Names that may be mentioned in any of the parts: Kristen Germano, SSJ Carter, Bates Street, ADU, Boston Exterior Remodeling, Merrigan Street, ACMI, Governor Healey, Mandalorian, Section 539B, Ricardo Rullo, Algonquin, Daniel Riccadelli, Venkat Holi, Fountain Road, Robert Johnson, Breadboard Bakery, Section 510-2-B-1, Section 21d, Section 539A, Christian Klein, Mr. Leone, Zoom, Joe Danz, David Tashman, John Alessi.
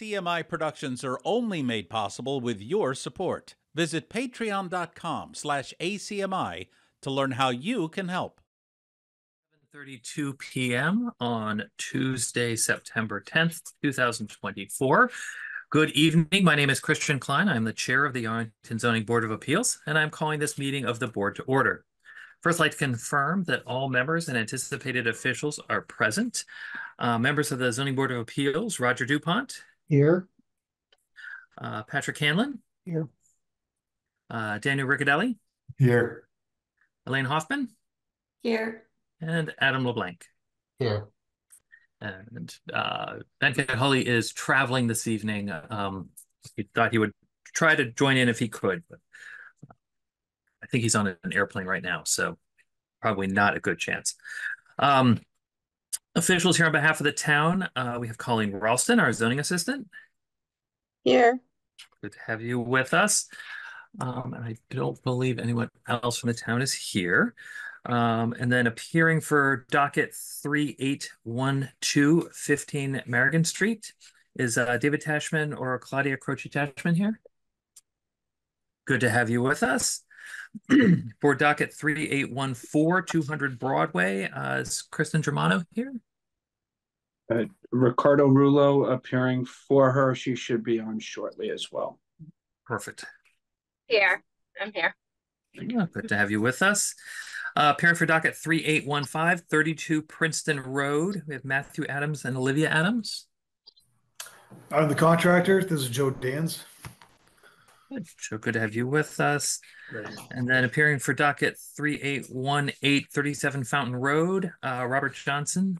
CMI productions are only made possible with your support. Visit patreon.com/ACMI to learn how you can help. 7:32 p.m. on Tuesday, September 10th, 2024. Good evening. My name is Christian Klein. I'm the chair of the Arlington Zoning Board of Appeals, and I'm calling this meeting of the board to order. First, I'd like to confirm that all members and anticipated officials are present. Members of the Zoning Board of Appeals, Roger DuPont. Here. Patrick Hanlon. Here. Daniel Riccadelli. Here. Elaine Hoffman. Here. And Adam LeBlanc. Here. And Venkat Holi is traveling this evening. He thought he would try to join in if he could, but I think he's on an airplane right now, so probably not a good chance. Officials here on behalf of the town, we have Colleen Ralston, our zoning assistant. Here. Good to have you with us. And I don't believe anyone else from the town is here. And then appearing for docket 3812, 15 Merrigan Street, is David Tashman or Claudia Croce Tashman here? Good to have you with us. For docket 3814, 200 Broadway, is Kristen Germano here? Ricardo Rullo appearing for her. She should be on shortly as well. Perfect. Here, I'm here. Yeah, good to have you with us. Appearing for docket 3815, 32 Princeton Road. We have Matthew Adams and Olivia Adams. I'm the contractor. This is Joe Danz. Good. Joe, good to have you with us. Great. And then appearing for docket 3818, 37 Fountain Road, Robert Johnson.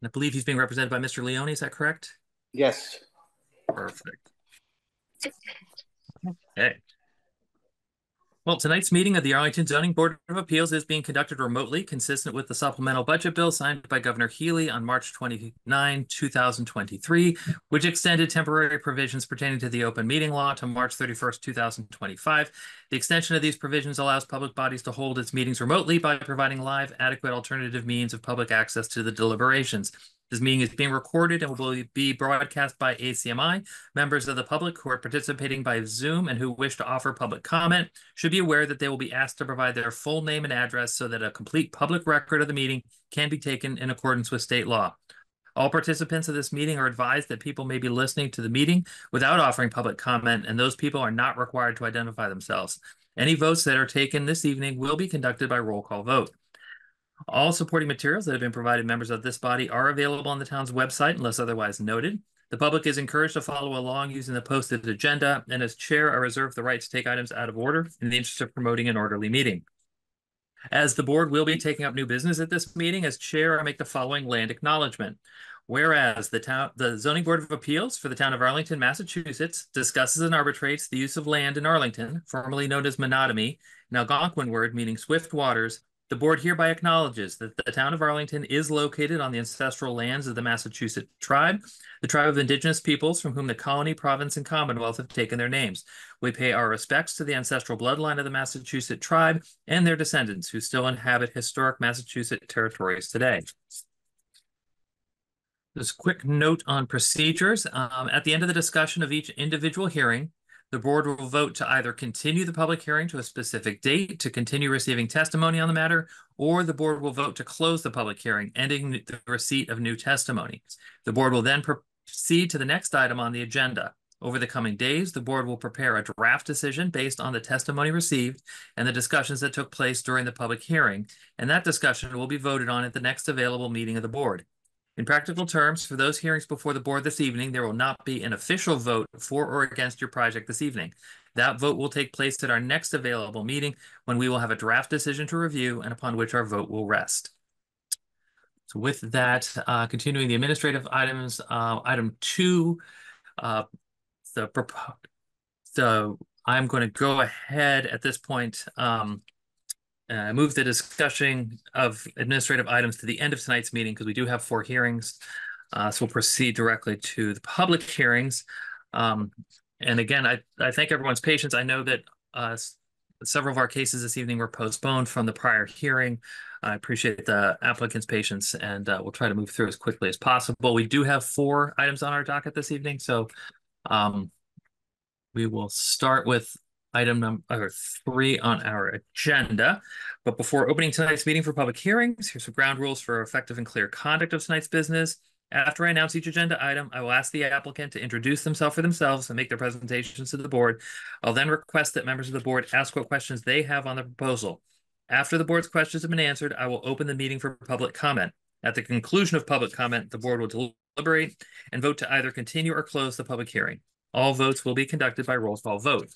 And I believe he's being represented by Mr. Leone. Is that correct? Yes. Perfect. Okay. Well, tonight's meeting of the Arlington Zoning Board of Appeals is being conducted remotely, consistent with the supplemental budget bill signed by Governor Healey on March 29, 2023, which extended temporary provisions pertaining to the open meeting law to March 31, 2025. The extension of these provisions allows public bodies to hold its meetings remotely by providing live, adequate alternative means of public access to the deliberations. This meeting is being recorded and will be broadcast by ACMI. Members of the public who are participating by Zoom and who wish to offer public comment should be aware that they will be asked to provide their full name and address so that a complete public record of the meeting can be taken in accordance with state law. All participants of this meeting are advised that people may be listening to the meeting without offering public comment, and those people are not required to identify themselves. Any votes that are taken this evening will be conducted by roll call vote. All supporting materials that have been provided members of this body are available on the town's website unless otherwise noted. The public is encouraged to follow along using the posted agenda, and as chair, I reserve the right to take items out of order in the interest of promoting an orderly meeting. As the board will be taking up new business at this meeting, as chair, I make the following land acknowledgement. Whereas the Zoning Board of Appeals for the town of Arlington, Massachusetts, discusses and arbitrates the use of land in Arlington, formerly known as monotomy, an Algonquin word meaning swift waters. The board hereby acknowledges that the town of Arlington is located on the ancestral lands of the Massachusetts tribe, the tribe of indigenous peoples from whom the colony, province, and commonwealth have taken their names. We pay our respects to the ancestral bloodline of the Massachusetts tribe and their descendants who still inhabit historic Massachusetts territories today. Just a quick note on procedures. At the end of the discussion of each individual hearing, the board will vote to either continue the public hearing to a specific date to continue receiving testimony on the matter, or the board will vote to close the public hearing, ending the receipt of new testimony. The board will then proceed to the next item on the agenda. Over the coming days, the board will prepare a draft decision based on the testimony received and the discussions that took place during the public hearing, and that discussion will be voted on at the next available meeting of the board. In practical terms, for those hearings before the board this evening, there will not be an official vote for or against your project this evening. That vote will take place at our next available meeting when we will have a draft decision to review and upon which our vote will rest. So with that, continuing the administrative items, item two, so I'm going to go ahead at this point. Move the discussion of administrative items to the end of tonight's meeting because we do have four hearings. So we'll proceed directly to the public hearings. And again, I thank everyone's patience. I know that Several of our cases this evening were postponed from the prior hearing. I appreciate the applicant's patience, and we'll try to move through as quickly as possible. We do have 4 items on our docket this evening, so we will start with item number 3 on our agenda. But before opening tonight's meeting for public hearings, here's some ground rules for effective and clear conduct of tonight's business. After I announce each agenda item, I will ask the applicant to introduce themselves and make their presentations to the board. I'll then request that members of the board ask what questions they have on the proposal. After the board's questions have been answered, I will open the meeting for public comment. At the conclusion of public comment, the board will deliberate and vote to either continue or close the public hearing. All votes will be conducted by roll call vote.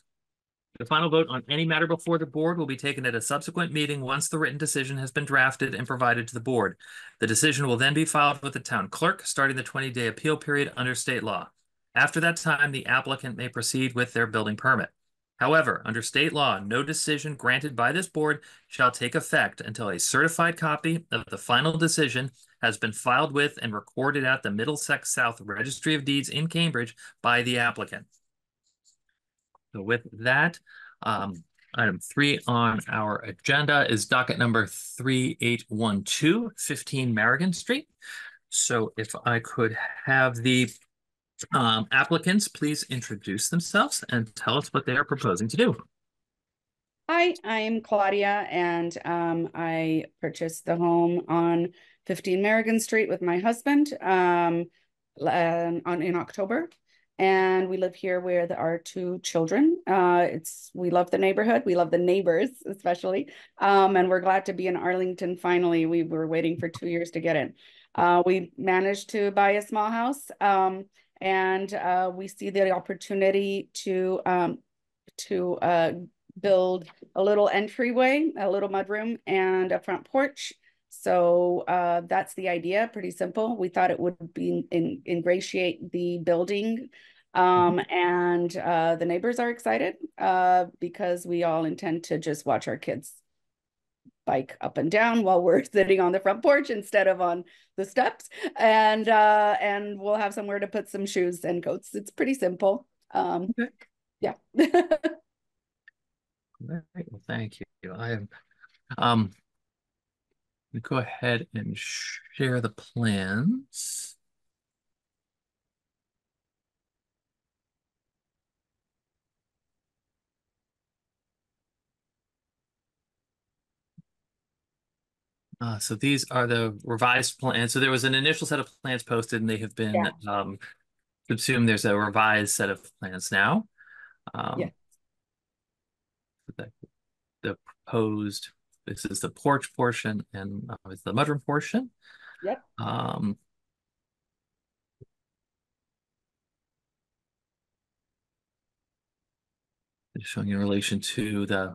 The final vote on any matter before the board will be taken at a subsequent meeting once the written decision has been drafted and provided to the board. The decision will then be filed with the town clerk, starting the 20-day appeal period under state law. After that time, the applicant may proceed with their building permit. However, under state law, no decision granted by this board shall take effect until a certified copy of the final decision has been filed with and recorded at the Middlesex South Registry of Deeds in Cambridge by the applicant. So with that, item 3 on our agenda is docket number 3812, 15 Merrigan Street. So if I could have the applicants please introduce themselves and tell us what they are proposing to do. Hi, I'm Claudia, and I purchased the home on 15 Merrigan Street with my husband in October. And we live here where there are 2 children. We love the neighborhood. We love the neighbors, especially. And we're glad to be in Arlington finally. We were waiting for 2 years to get in. We managed to buy a small house, and we see the opportunity to build a little entryway, a little mudroom, and a front porch. So that's the idea, pretty simple. We thought it would be ingratiate the building, and the neighbors are excited because we all intend to just watch our kids bike up and down while we're sitting on the front porch instead of on the steps, and we'll have somewhere to put some shoes and coats. It's pretty simple. Okay. Yeah. All right. Well, thank you. I am. Go ahead and share the plans. So these are the revised plans. So there was an initial set of plans posted, and they have been subsumed. There's a revised set of plans now. The proposed. This is the porch portion, and it's the mudroom portion. Yep. Showing in relation to the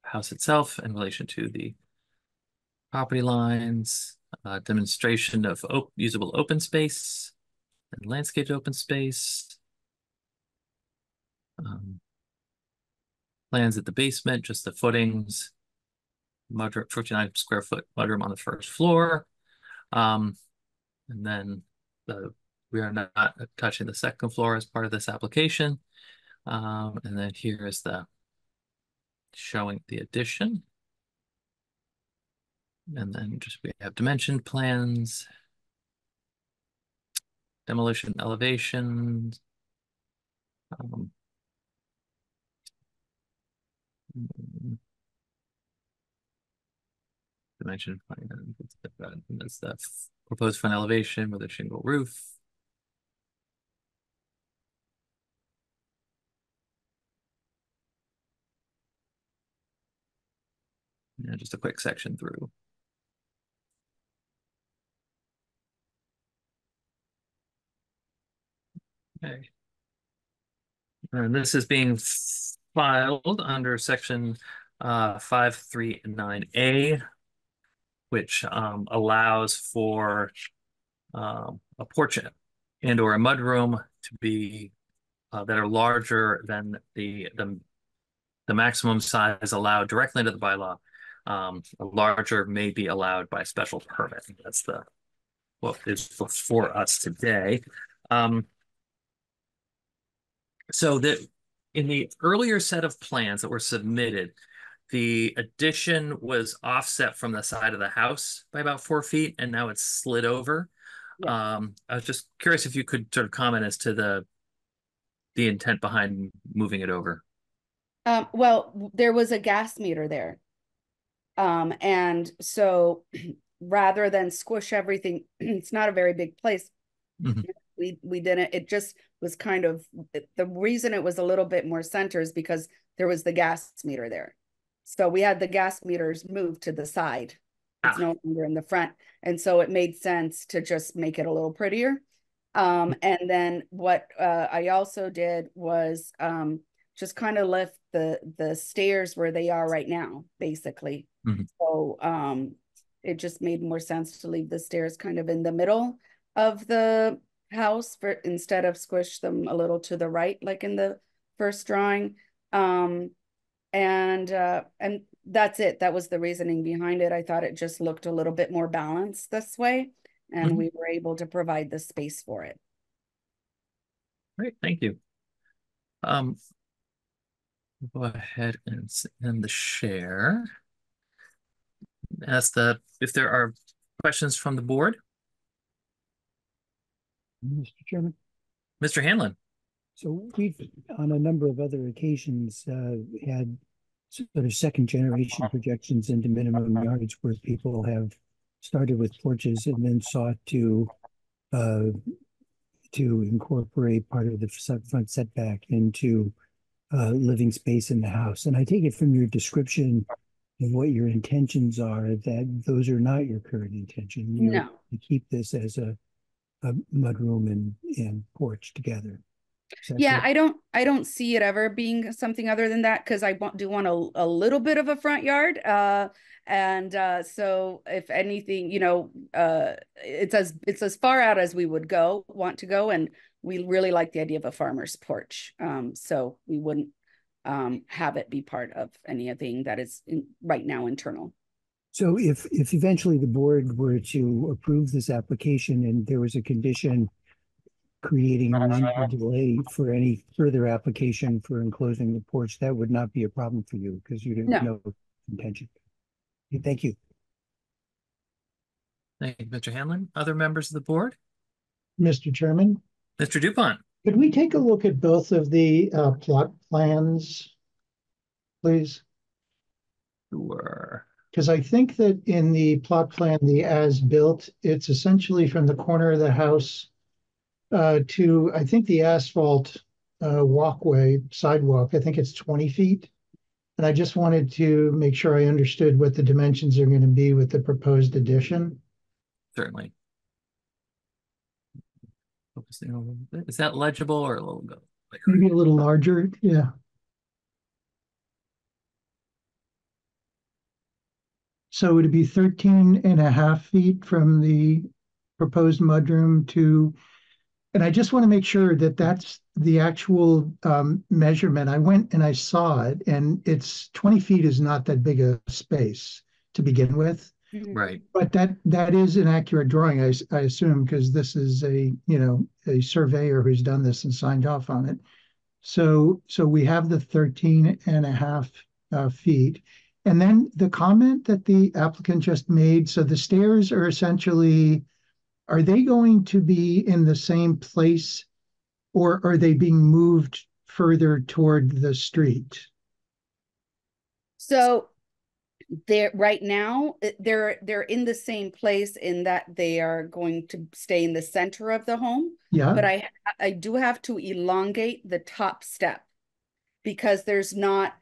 house itself, in relation to the property lines, demonstration of usable open space and landscaped open space. Plans at the basement, just the footings. Mudroom, 59 square foot mudroom on the first floor, and then we are not touching the second floor as part of this application. And then here is the showing the addition, and then just we have dimension plans, demolition elevations. Dimension plan, that's the proposed front elevation with a shingle roof. Yeah, just a quick section through. Okay. And this is being filed under section 539A. Which allows for a porch and or a mudroom to be that are larger than the maximum size allowed directly into the bylaw. A larger may be allowed by special permit. That's what is before us today. So that In the earlier set of plans that were submitted, the addition was offset from the side of the house by about 4 feet, and now it's slid over. Yeah. I was just curious if you could sort of comment as to the intent behind moving it over. Well, there was a gas meter there. And so rather than squish everything, it's not a very big place. Mm-hmm. We didn't, it just was kind of, the reason it was a little bit more center is because there was the gas meter there. So we had the gas meters moved to the side. Ah. It's no longer in the front. And so it made sense to just make it a little prettier. And then what I also did was just kind of left the stairs where they are right now, basically. Mm-hmm. So it just made more sense to leave the stairs kind of in the middle of the house for, instead of squish them a little to the right, like in the first drawing. And that's it. That was the reasoning behind it. I thought it just looked a little bit more balanced this way, and mm-hmm. we were able to provide the space for it. Great, thank you. Go ahead and end the share. Ask if there are questions from the board. Mr. Chairman. Mr. Hanlon. So we've, on a number of other occasions, had sort of second-generation projections into minimum yardage where people have started with porches and then sought to incorporate part of the front setback into living space in the house. And I take it from your description of what your intentions are that those are not your current intention. No. You keep this as a mudroom and porch together. Yeah, right? I don't see it ever being something other than that, because I do want a little bit of a front yard. So if anything, you know, it's as far out as we would want to go. And we really like the idea of a farmer's porch. So we wouldn't have it be part of anything that is right now internal. So if eventually the board were to approve this application and there was a condition creating a delay for any further application for enclosing the porch, that would not be a problem for you because you didn't know intention. Thank you. Thank you, Mr. Hanlon. Other members of the board? Mr. Chairman? Mr. DuPont? Could we take a look at both of the plot plans, please? Sure. Because I think that in the plot plan, the as-built, it's essentially from the corner of the house to, I think, the asphalt walkway, sidewalk. I think it's 20 feet. And I just wanted to make sure I understood what the dimensions are going to be with the proposed addition. Certainly. Focusing on a little bit. Is that legible or a little bit bigger? Maybe a little larger, yeah. So would it be 13 and a half feet from the proposed mudroom to... And I just want to make sure that that's the actual measurement. I went and I saw it, and it's 20 feet is not that big a space to begin with. Right. But that is an accurate drawing, I assume, because this is a surveyor who's done this and signed off on it. So we have the 13 and a half feet. And then the comment that the applicant just made, so the stairs are essentially... Are they going to be in the same place, or are they being moved further toward the street? So they're right now, they're in the same place in that they are going to stay in the center of the home. Yeah. But I do have to elongate the top step because there's not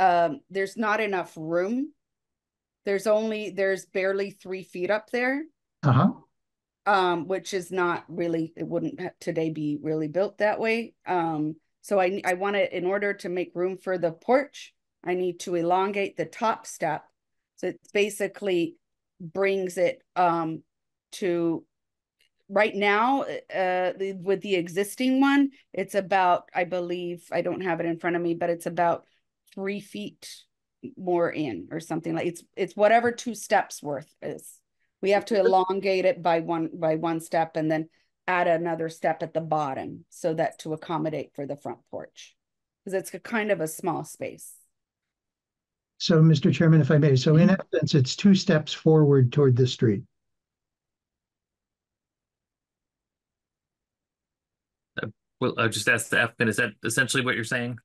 enough room. There's barely 3 feet up there. Uh-huh. Which is not really, it wouldn't today be really built that way. So I want to, in order to make room for the porch, I need to elongate the top step. So it basically brings it to right now with the existing one, it's about, I believe, I don't have it in front of me, but it's about 3 feet more in or something like it's whatever 2 steps worth is. We have to elongate it by one step and then add another step at the bottom so that to accommodate for the front porch. because it's a kind of a small space. So, Mr. Chairman, if I may, so in essence, it's two steps forward toward the street. Well, I'll just ask the applicant, is that essentially what you're saying?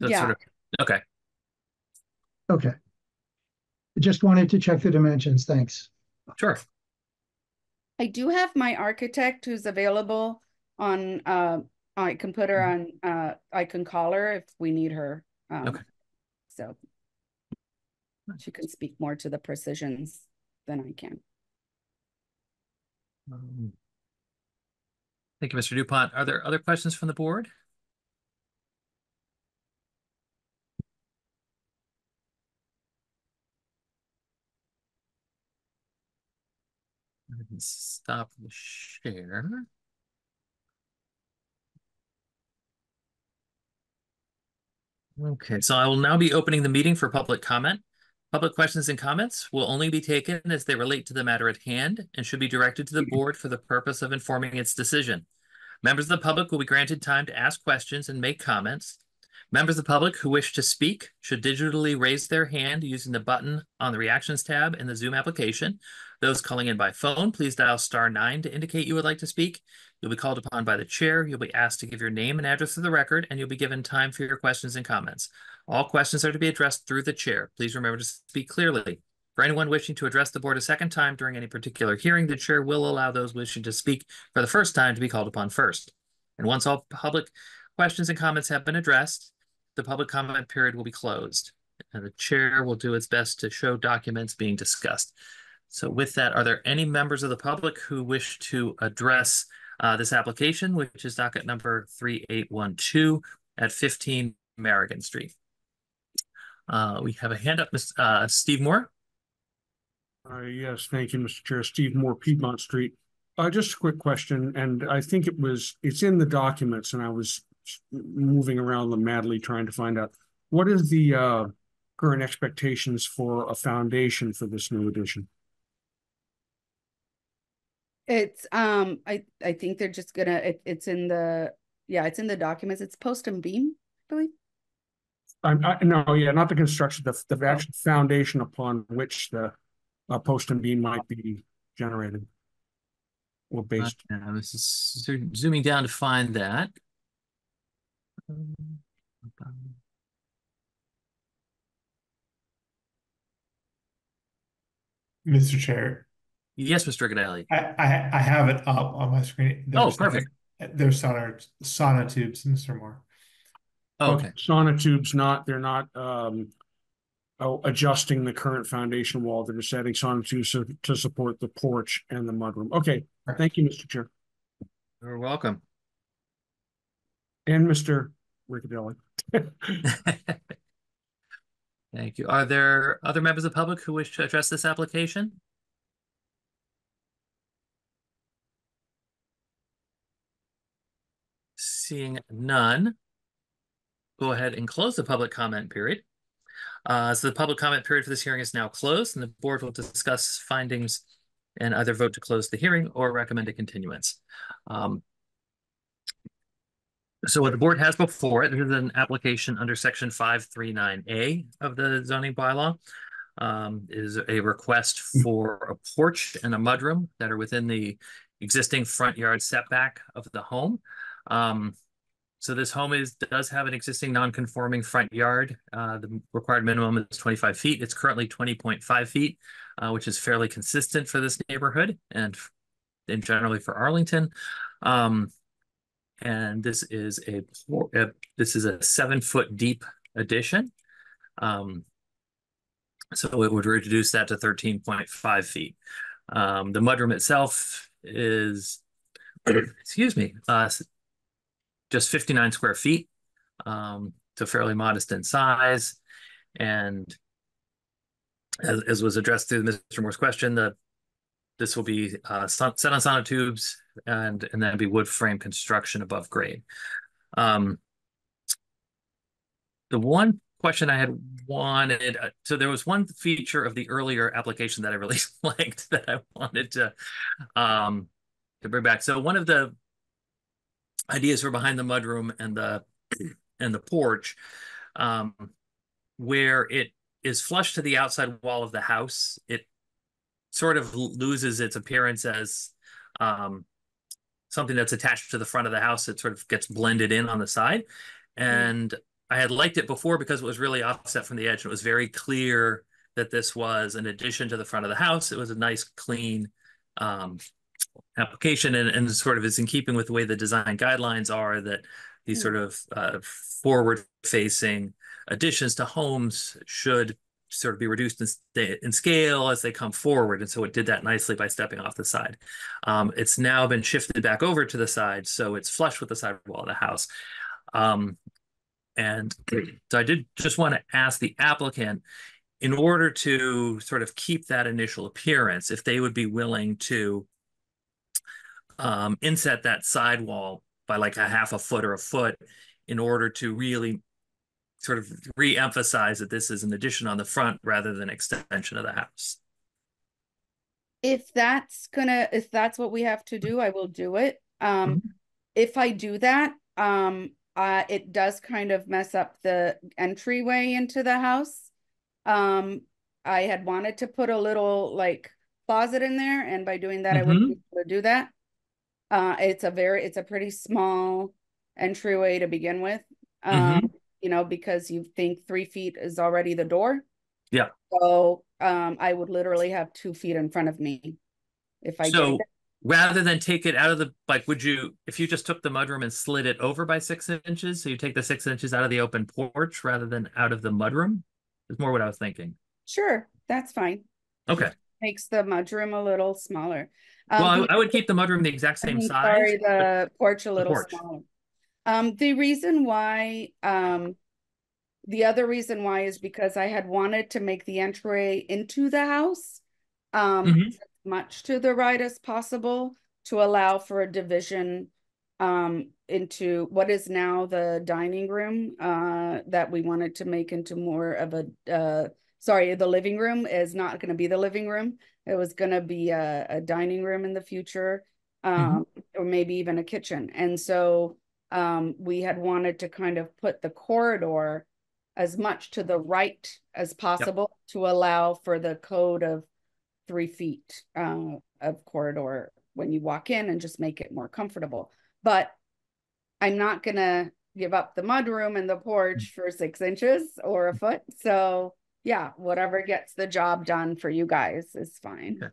That's yeah. Sort of, okay. Okay. I just wanted to check the dimensions. Thanks. Sure. I do have my architect who's available on, I can put her on, I can call her if we need her. Okay. So she can speak more to the precisions than I can. Thank you, Mr. DuPont. Are there other questions from the board? I can stop the share. Okay, so I will now be opening the meeting for public comment. Public questions and comments will only be taken as they relate to the matter at hand and should be directed to the board for the purpose of informing its decision. Members of the public will be granted time to ask questions and make comments. Members of the public who wish to speak should digitally raise their hand using the button on the Reactions tab in the Zoom application. Those calling in by phone, please dial *9 to indicate you would like to speak. You'll be called upon by the chair. You'll be asked to give your name and address to the record, and you'll be given time for your questions and comments. All questions are to be addressed through the chair. Please remember to speak clearly. For anyone wishing to address the board a second time during any particular hearing, the chair will allow those wishing to speak for the first time to be called upon first. And once all public questions and comments have been addressed, the public comment period will be closed, and the chair will do its best to show documents being discussed. So with that, are there any members of the public who wish to address this application, which is docket number 3812 at 15 Merrigan Street? We have a hand up, Steve Moore. Yes, thank you, Mr. Chair. Steve Moore, Piedmont Street. Just a quick question, and I think it's in the documents, and I was moving around them madly trying to find out what is the current expectations for a foundation for this new addition. It's I think they're just gonna it's in the it's in the documents. It's post and beam, I believe. Not the construction, the actual foundation upon which the post and beam might be generated or based. This is zooming down to find that. Mr. Chair. Yes, Mr. Riccadelli. I have it up on my screen. There's perfect. There's sauna tubes, Mr. Moore. Oh, okay. Sauna tubes, they're not adjusting the current foundation wall. They're just adding sauna tubes to support the porch and the mudroom. Okay. Perfect. Thank you, Mr. Chair. You're welcome. And Mr. Riccadelli. Thank you. Are there other members of the public who wish to address this application? Seeing none, go ahead and close the public comment period. So the public comment period for this hearing is now closed, and the board will discuss findings and either vote to close the hearing or recommend a continuance. So what the board has before it is an application under Section 539A of the zoning bylaw. Is a request for a porch and a mudroom that are within the existing front yard setback of the home. So this home does have an existing non-conforming front yard. The required minimum is 25 feet. It's currently 20.5 feet, which is fairly consistent for this neighborhood and generally for Arlington. And this is a 7-foot deep addition. So it would reduce that to 13.5 feet. The mudroom itself is, just 59 square feet. So fairly modest in size. And as was addressed through Mr. Moore's question, this will be set on sonotubes and then be wood frame construction above grade. The one question I had wanted, so there was one feature of the earlier application that I really liked that I wanted to bring back. So one of the ideas for behind the mudroom and the porch, where it is flush to the outside wall of the house. It sort of loses its appearance as something that's attached to the front of the house. It sort of gets blended in on the side. And I had liked it before because it was really offset from the edge. And it was very clear that this was an addition to the front of the house. It was a nice, clean application, and sort of is in keeping with the way the design guidelines are, that these sort of forward-facing additions to homes should sort of be reduced in scale as they come forward. And so it did that nicely by stepping off the side. It's now been shifted back over to the side, so it's flush with the sidewall of the house. And so I did just want to ask the applicant, in order to sort of keep that initial appearance, if they would be willing to inset that sidewall by like a half a foot or a foot in order to really sort of re-emphasize that this is an addition on the front rather than extension of the house. If that's what we have to do, I will do it. If I do that, it does kind of mess up the entryway into the house. I had wanted to put a little like closet in there, and by doing that, I wouldn't be able to do that. It's a pretty small entryway to begin with. You know, because you think 3 feet is already the door. Yeah. So I would literally have 2 feet in front of me if I did that. Rather than take it out of the, like, would you, if you just took the mudroom and slid it over by 6 inches, so you take the 6 inches out of the open porch rather than out of the mudroom, is more what I was thinking. Sure, that's fine. Okay. It makes the mudroom a little smaller. Well, I would keep the mudroom the exact same size. Sorry, the porch a little smaller. The reason why, the other reason why is because I had wanted to make the entryway into the house much to the right as possible to allow for a division into what is now the dining room that we wanted to make into more of a, sorry, the living room is not going to be the living room. It was going to be a dining room in the future, or maybe even a kitchen. And so we had wanted to kind of put the corridor as much to the right as possible to allow for the code of 3 feet of corridor when you walk in, and just make it more comfortable. But I'm not gonna give up the mudroom and the porch for 6 inches or a foot. So yeah, whatever gets the job done for you guys is fine. Okay.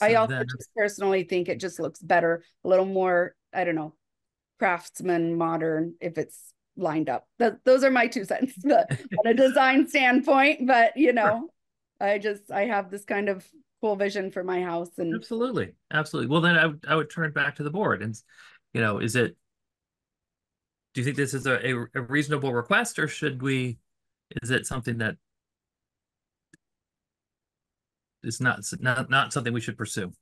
So I also just personally think it just looks better, a little more, I don't know, craftsman, modern, if it's lined up. Those are my 2 cents on a design standpoint, but you know, sure. I have this kind of cool vision for my house. And absolutely, absolutely. Well, then I would turn it back to the board and, you know, do you think this is a reasonable request, or is it something that is not something we should pursue?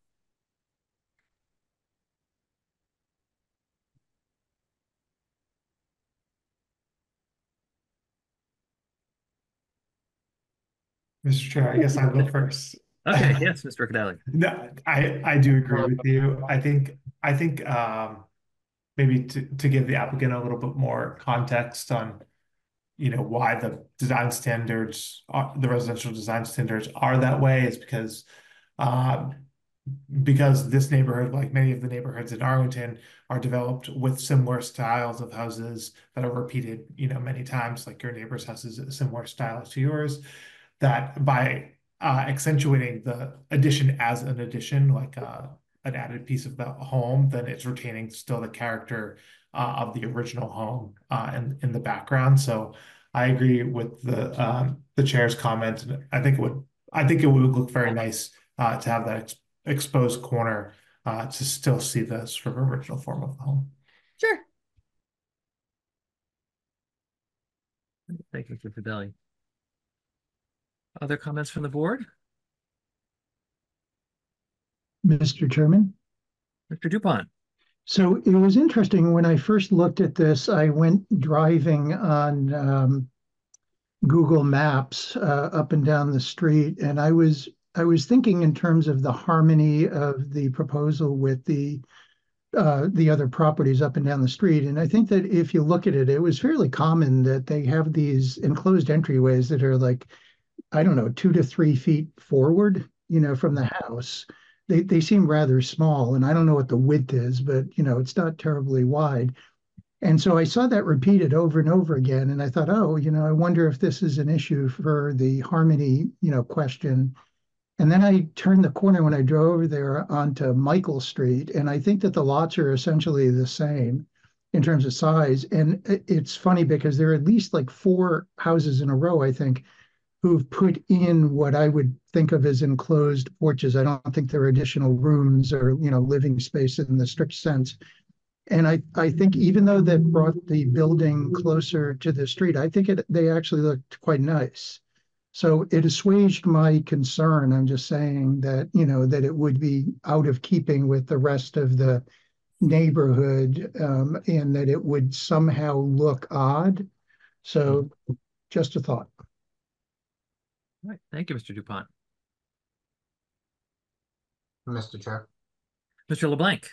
Mr. Chair, I guess I'll go first. Okay, yes, Mr. Riccadelli. No, I do agree with you. I think maybe to give the applicant a little bit more context on, you know, why the design standards, the residential design standards are that way, is because this neighborhood, like many of the neighborhoods in Arlington, are developed with similar styles of houses that are repeated, you know, many times. Like your neighbor's house is a similar style to yours. That by accentuating the addition as an addition, like an added piece of the home, then it's retaining still the character of the original home in the background. So I agree with the chair's comment. I think it would look very nice to have that exposed corner to still see the sort of original form of the home. Sure. Thank you, Mr. Fidelli. Other comments from the board? Mr. Chairman? Mr. DuPont. So it was interesting when I first looked at this, I went driving on Google Maps up and down the street, and I was I was thinking in terms of the harmony of the proposal with the other properties up and down the street. And I think that if you look at it, it was fairly common that they have these enclosed entryways that are like, I don't know, 2 to 3 feet forward, you know, from the house. They seem rather small, and I don't know what the width is, but, you know, it's not terribly wide. And so I saw that repeated over and over again, and I thought, oh, you know, I wonder if this is an issue for the harmony, you know, question. And then I turned the corner when I drove over there onto Michael Street, and I think that the lots are essentially the same in terms of size. And it's funny because there are at least like 4 houses in a row, I think, who've put in what I would think of as enclosed porches. I don't think there are additional rooms or, you know, living space in the strict sense. And I think even though that brought the building closer to the street, I think they actually looked quite nice. So it assuaged my concern. I'm just saying that, you know, that it would be out of keeping with the rest of the neighborhood, and that it would somehow look odd. So just a thought. All right. Thank you, Mr. DuPont. Mr. Chair. Mr. LeBlanc.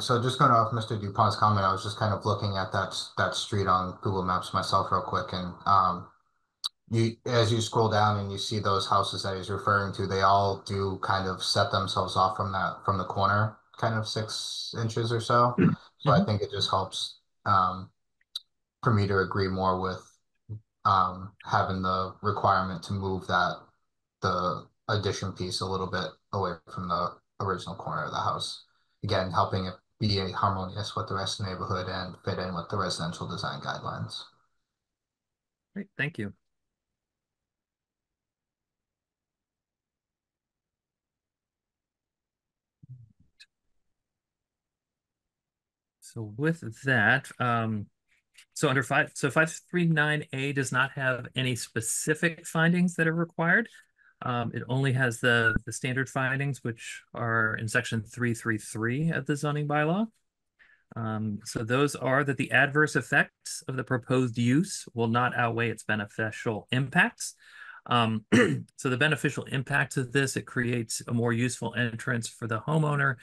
So just going off Mr. DuPont's comment, I was just kind of looking at that street on Google Maps myself real quick. And as you scroll down and you see those houses that he's referring to, they all do kind of set themselves off from the corner, kind of 6 inches or so. Mm-hmm. So I think it just helps for me to agree more with having the requirement to move the addition piece a little bit away from the original corner of the house. Again, helping it be harmonious with the rest of the neighborhood and fit in with the residential design guidelines. Great, thank you. So with that, so under 539A does not have any specific findings that are required. It only has the standard findings, which are in section 333 of the zoning bylaw. So those are that the adverse effects of the proposed use will not outweigh its beneficial impacts. So the beneficial impacts of this, it creates a more useful entrance for the homeowner.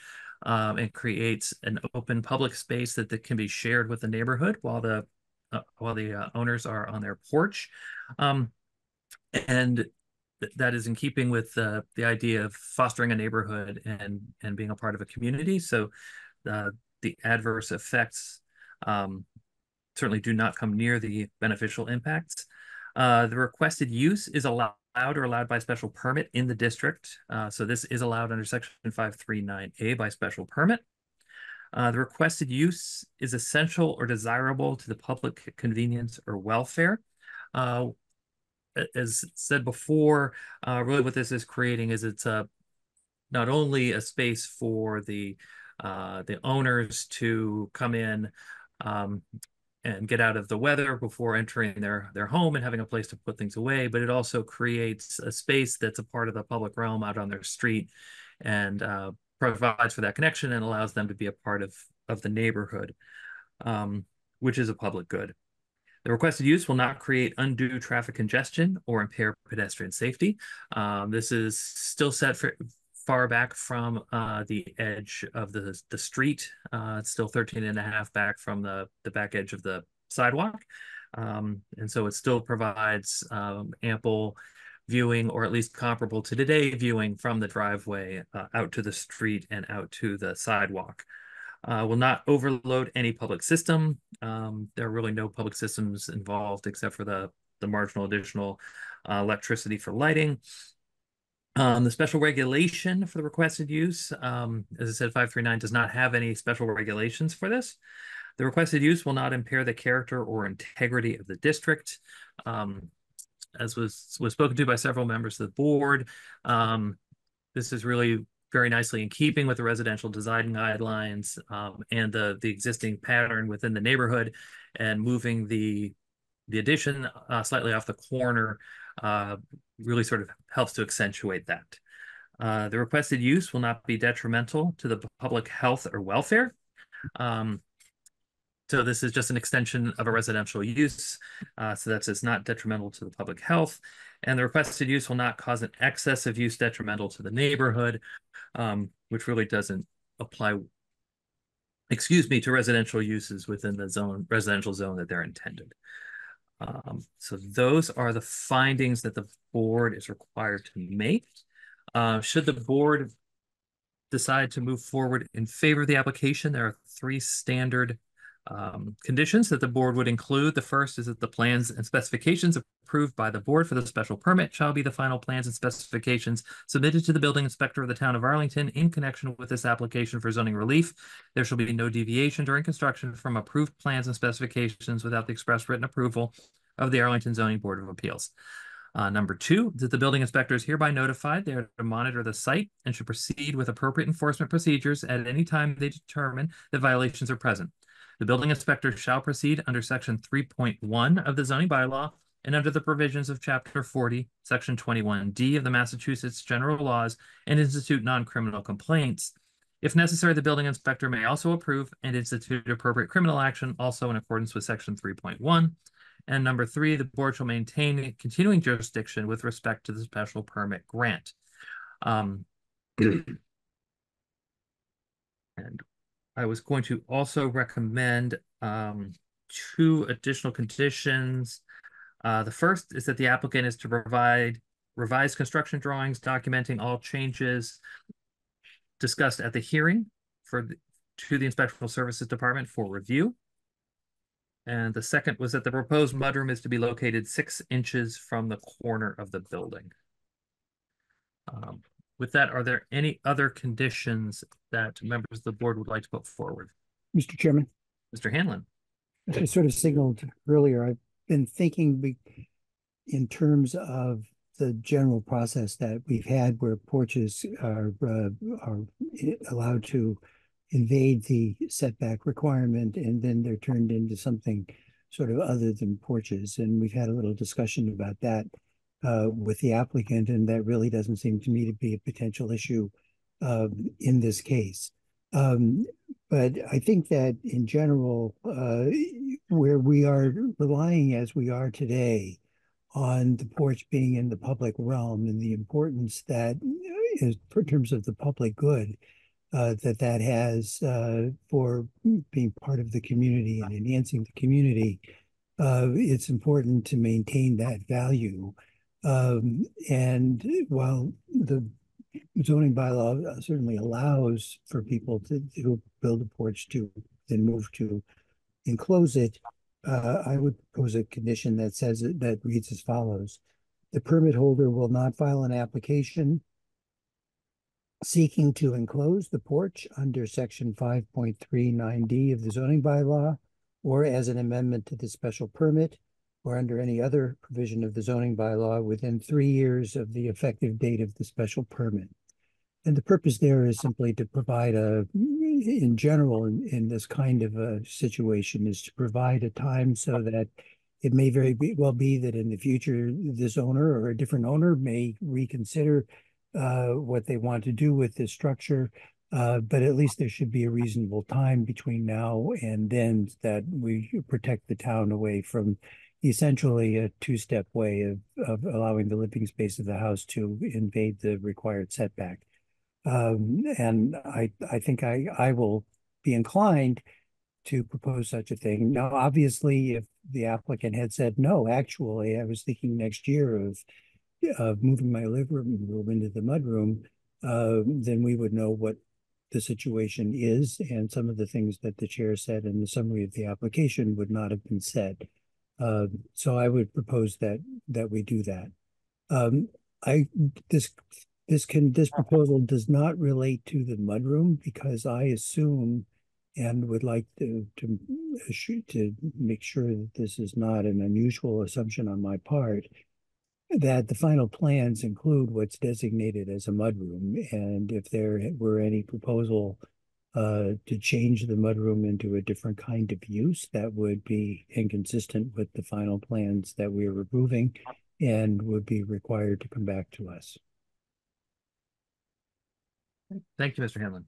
It creates an open public space that can be shared with the neighborhood while the owners are on their porch. And that is in keeping with the idea of fostering a neighborhood and being a part of a community. So the adverse effects certainly do not come near the beneficial impacts. The requested use is allowed by special permit in the district. So this is allowed under section 539A by special permit. The requested use is essential or desirable to the public convenience or welfare. As said before, really what this is creating is not only a space for the owners to come in and get out of the weather before entering their home and having a place to put things away, but it also creates a space that's a part of the public realm out on their street and provides for that connection and allows them to be a part of the neighborhood, which is a public good. The requested use will not create undue traffic congestion or impair pedestrian safety. This is still set far back from the edge of the street. It's still 13.5 back from the back edge of the sidewalk. And so it still provides ample viewing, or at least comparable to today viewing, from the driveway out to the street and out to the sidewalk. Will not overload any public system. There are really no public systems involved except for the marginal additional electricity for lighting. The special regulation for the requested use, as I said, 539 does not have any special regulations for this. The requested use will not impair the character or integrity of the district. As was spoken to by several members of the board, this is really very nicely in keeping with the residential design guidelines and the existing pattern within the neighborhood, and moving the addition slightly off the corner really sort of helps to accentuate that. The requested use will not be detrimental to the public health or welfare. So this is just an extension of a residential use, so that it's not detrimental to the public health, and the requested use will not cause an excessive use detrimental to the neighborhood, which really doesn't apply, excuse me, to residential uses within the zone, residential zone that they're intended. So those are the findings that the board is required to make. Should the board decide to move forward in favor of the application, there are three standard conditions that the board would include. The first is that the plans and specifications approved by the board for the special permit shall be the final plans and specifications submitted to the building inspector of the town of Arlington in connection with this application for zoning relief. There shall be no deviation during construction from approved plans and specifications without the express written approval of the Arlington Zoning Board of Appeals. Number two, that the building inspector is hereby notified they are to monitor the site and should proceed with appropriate enforcement procedures at any time they determine that violations are present. The building inspector shall proceed under Section 3.1 of the zoning bylaw and under the provisions of Chapter 40, Section 21D of the Massachusetts General Laws and institute non-criminal complaints. If necessary, the building inspector may also approve and institute appropriate criminal action also in accordance with Section 3.1. And number three, the board shall maintain continuing jurisdiction with respect to the special permit grant. And I was going to also recommend two additional conditions. The first is that the applicant is to provide revised construction drawings documenting all changes discussed at the hearing to the Inspectional Services Department for review. And the second was that the proposed mudroom is to be located 6 inches from the corner of the building. With that, are there any other conditions that members of the board would like to put forward? Mr. Chairman. Mr. Hanlon. As I sort of signaled earlier, I've been thinking in terms of the general process that we've had where porches are allowed to invade the setback requirement, and then they're turned into something sort of other than porches. And we've had a little discussion about that with the applicant, and that really doesn't seem to me to be a potential issue in this case. But I think that in general, where we are relying as we are today on the porch being in the public realm and the importance that is in terms of the public good, that has for being part of the community and enhancing the community, it's important to maintain that value. And while the zoning bylaw certainly allows for people to build a porch to then move to enclose it, I would propose a condition that says that reads as follows: the permit holder will not file an application seeking to enclose the porch under Section 5.39D of the zoning bylaw, or as an amendment to the special permit, or under any other provision of the zoning bylaw within 3 years of the effective date of the special permit. And the purpose there is simply to provide in general, in this kind of a situation, is to provide a time so that it may very well be that in the future, this owner or a different owner may reconsider what they want to do with this structure, but at least there should be a reasonable time between now and then that we protect the town away from essentially a two-step way of allowing the living space of the house to invade the required setback. And I think I will be inclined to propose such a thing. Now, obviously, if the applicant had said, no, actually, I was thinking next year of moving my living room into the mudroom, then we would know what the situation is, and some of the things that the chair said in the summary of the application would not have been said. So I would propose that we do that. This proposal does not relate to the mudroom, because I assume and would like to make sure that this is not an unusual assumption on my part, that the final plans include what's designated as a mudroom. And if there were any proposal to change the mudroom into a different kind of use, that would be inconsistent with the final plans that we are approving and would be required to come back to us. Thank you, Mr. Hanlon.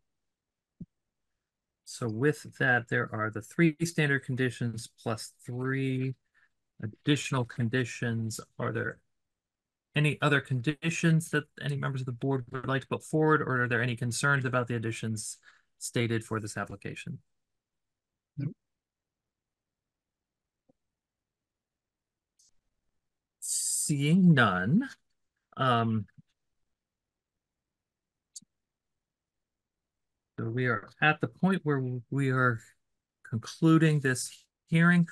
So with that, there are the three standard conditions plus three additional conditions. Are there any other conditions that any members of the board would like to put forward, or are there any concerns about the additions stated for this application? Nope. Seeing none, so we are at the point where we are concluding this hearing.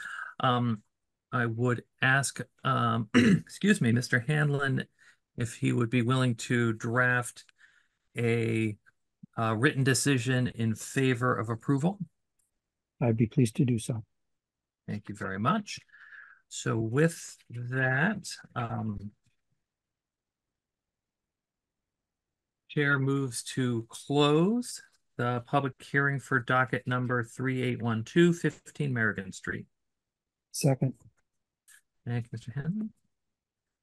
I would ask, excuse me, Mr. Hanlon, if he would be willing to draft a written decision in favor of approval. I'd be pleased to do so. Thank you very much. So with that, Chair moves to close the public hearing for docket number 3812, 15 Merrigan Street. Second. Thank you, Mr. Hanlon.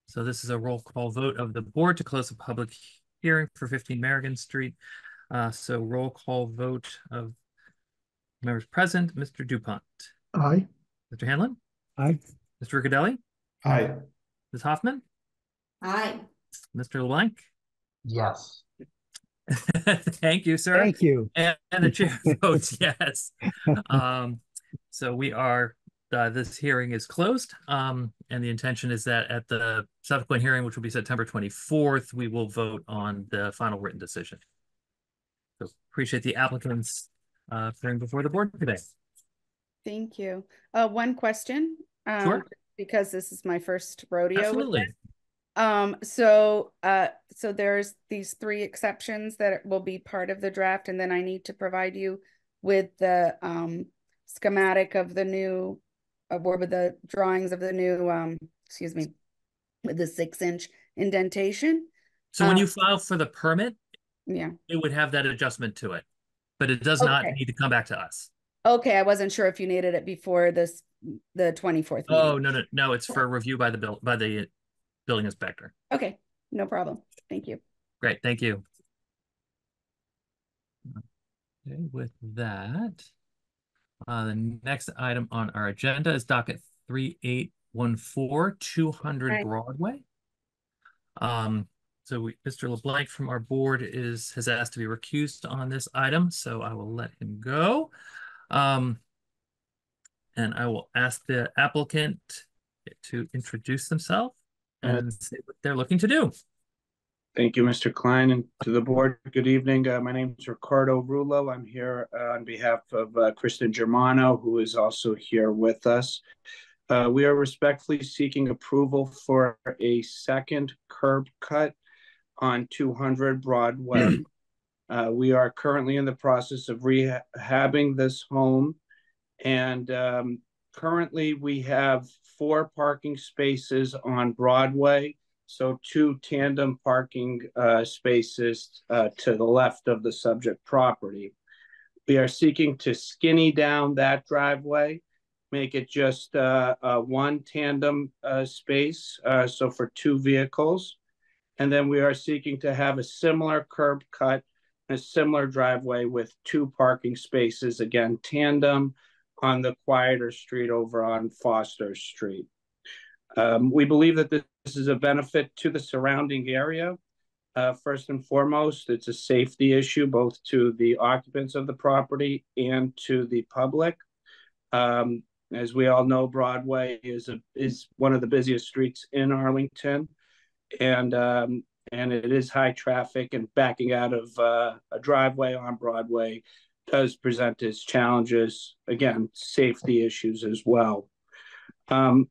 So this is a roll call vote of the board to close the public hearing for 15 Merrigan Street. So roll call vote of members present. Mr. DuPont. Aye. Mr. Hanlon. Aye. Mr. Riccadelli. Aye. Ms. Hoffman. Aye. Mr. LeBlanc. Yes. Thank you, sir. Thank you. And the chair votes yes. So we are. This hearing is closed, and the intention is that at the subsequent hearing, which will be September 24th, we will vote on the final written decision. So appreciate the applicants appearing before the board today. Thank you. One question, sure. Because this is my first rodeo. Absolutely. With this. So there's these three exceptions that will be part of the draft, and then I need to provide you with the schematic of the new. Or with the drawings of the new, excuse me, with the 6-inch indentation. So when you file for the permit, yeah, it would have that adjustment to it, but it does not need to come back to us. Okay, I wasn't sure if you needed it before this, the 24th. Oh, meeting. No, it's for review by the building inspector. Okay, no problem. Thank you. Great, thank you. Okay, with that. The next item on our agenda is docket 3814, 200 right. Broadway. So Mr. LeBlanc from our board has asked to be recused on this item, so I will let him go. And I will ask the applicant to introduce themselves and say what they're looking to do. Thank you, Mr. Klein, and to the board, good evening. My name is Ricardo Rullo. I'm here on behalf of Kristen Germano, who is also here with us. We are respectfully seeking approval for a second curb cut on 200 Broadway. We are currently in the process of rehabbing this home, and currently we have 4 parking spaces on Broadway. So 2 tandem parking spaces to the left of the subject property. We are seeking to skinny down that driveway, make it just 1 tandem space, so for 2 vehicles. And then we are seeking to have a similar curb cut, a similar driveway with 2 parking spaces, again, tandem on the quieter street over on Foster Street. We believe that this is a benefit to the surrounding area. First and foremost, it's a safety issue, both to the occupants of the property and to the public. As we all know, Broadway is one of the busiest streets in Arlington, and it is high traffic, and backing out of a driveway on Broadway does present its challenges, again, safety issues as well.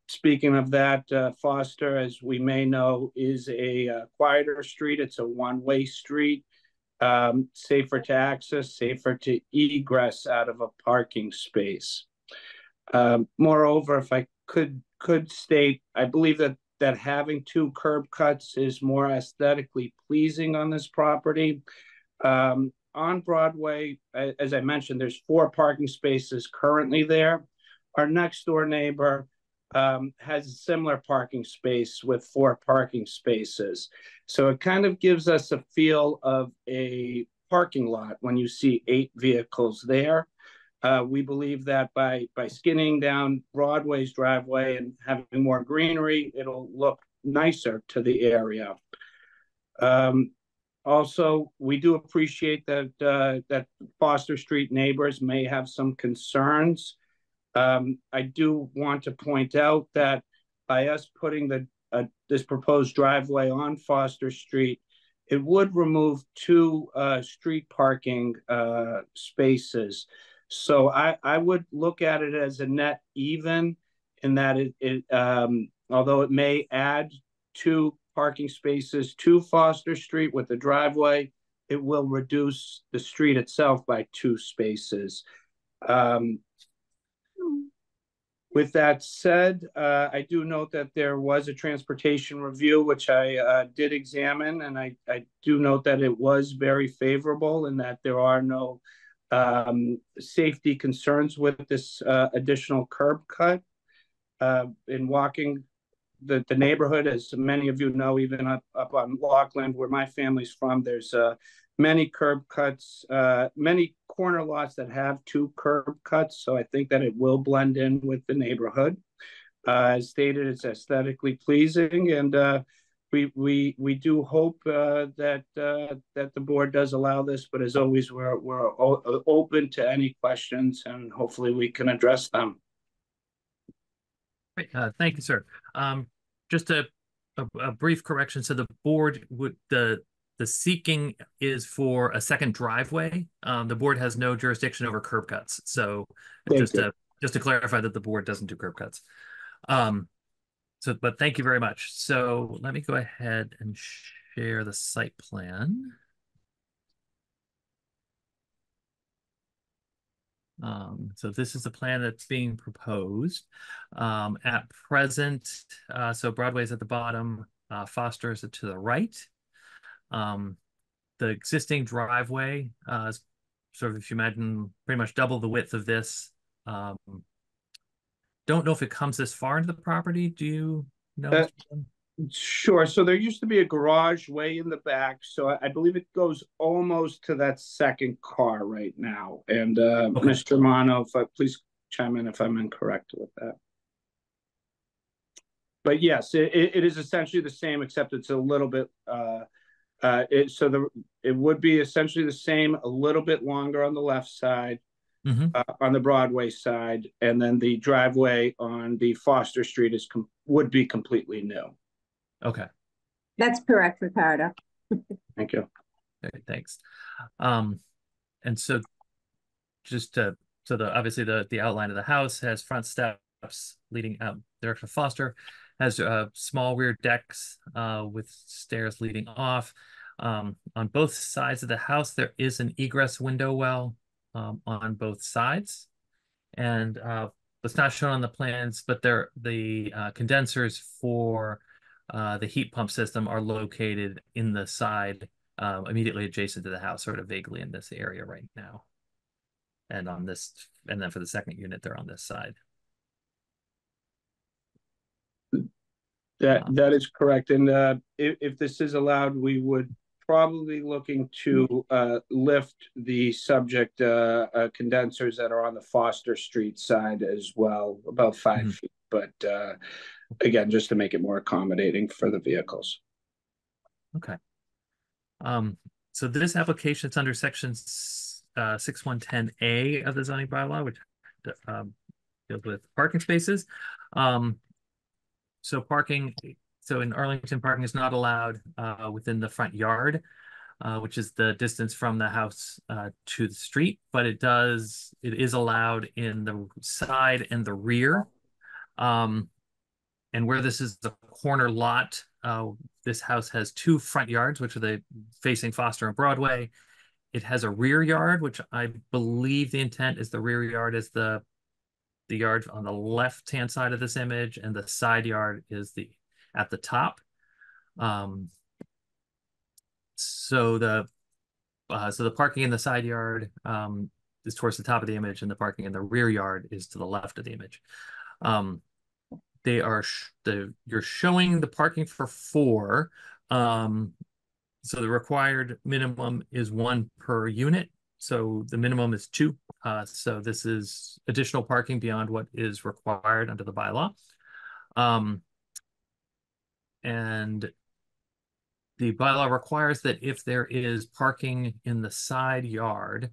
Speaking of that, Foster, as we may know, is a quieter street. It's a one-way street, safer to access, safer to egress out of a parking space. Moreover, if I could state, I believe that having 2 curb cuts is more aesthetically pleasing on this property. On Broadway, as I mentioned, there's 4 parking spaces currently there. Our next door neighbor has a similar parking space with 4 parking spaces. So it kind of gives us a feel of a parking lot when you see 8 vehicles there. We believe that by skinning down Broadway's driveway and having more greenery, it'll look nicer to the area. Also, we do appreciate that that Foster Street neighbors may have some concerns. I do want to point out that by us putting the this proposed driveway on Foster Street, it would remove two street parking spaces. So I would look at it as a net even, in that although it may add two parking spaces to Foster Street with the driveway, it will reduce the street itself by two spaces. With that said, I do note that there was a transportation review, which I did examine, and I do note that it was very favorable and that there are no safety concerns with this additional curb cut. In walking the neighborhood, as many of you know, even up on Lockland, where my family's from, there's many curb cuts, many corner lots that have two curb cuts. So I think that it will blend in with the neighborhood. As stated, it's aesthetically pleasing, and we do hope that the board does allow this. But as always, we're open to any questions, and hopefully we can address them. Thank you, sir. Just a brief correction. So the board would the seeking is for a second driveway. The board has no jurisdiction over curb cuts. So just to clarify that the board doesn't do curb cuts. So, but thank you very much. So let me go ahead and share the site plan. So this is the plan that's being proposed at present. So Broadway's at the bottom, Foster's to the right. The existing driveway is sort of, if you imagine, pretty much double the width of this. Don't know if it comes this far into the property. Do you know? Sure. So there used to be a garage way in the back. So I believe it goes almost to that second car right now. And okay. Mr. Germano, please chime in if I'm incorrect with that. But yes, it is essentially the same, except it's a little bit. So it would be essentially the same, a little bit longer on the left side, mm-hmm. On the Broadway side, and then the driveway on the Foster Street would be completely new. Okay. That's correct, Ricardo. Thank you. Okay, thanks. And so just so obviously the outline of the house has front steps leading out there to Foster, has small rear decks with stairs leading off. On both sides of the house, there is an egress window well on both sides. And it's not shown on the plans, but the condensers for the heat pump system are located in the side, immediately adjacent to the house, sort of vaguely in this area right now. And on this, and then for the second unit, they're on this side. That is correct. And if this is allowed, we would probably looking to lift the subject condensers that are on the Foster Street side as well, about 5 feet. But again, just to make it more accommodating for the vehicles. Okay. So this application is under Section 6110A of the zoning bylaw, which deals with parking spaces. So parking, so in Arlington, parking is not allowed within the front yard, which is the distance from the house to the street, but it is allowed in the side and the rear. And where this is the corner lot, this house has two front yards, which are facing Foster and Broadway. It has a rear yard, which I believe the intent is the rear yard is the yard on the left-hand side of this image, and the side yard is at the top. So the parking in the side yard is towards the top of the image, and the parking in the rear yard is to the left of the image. You're showing the parking for four. So the required minimum is one per unit. So the minimum is two So this is additional parking beyond what is required under the bylaw. And the bylaw requires that if there is parking in the side yard,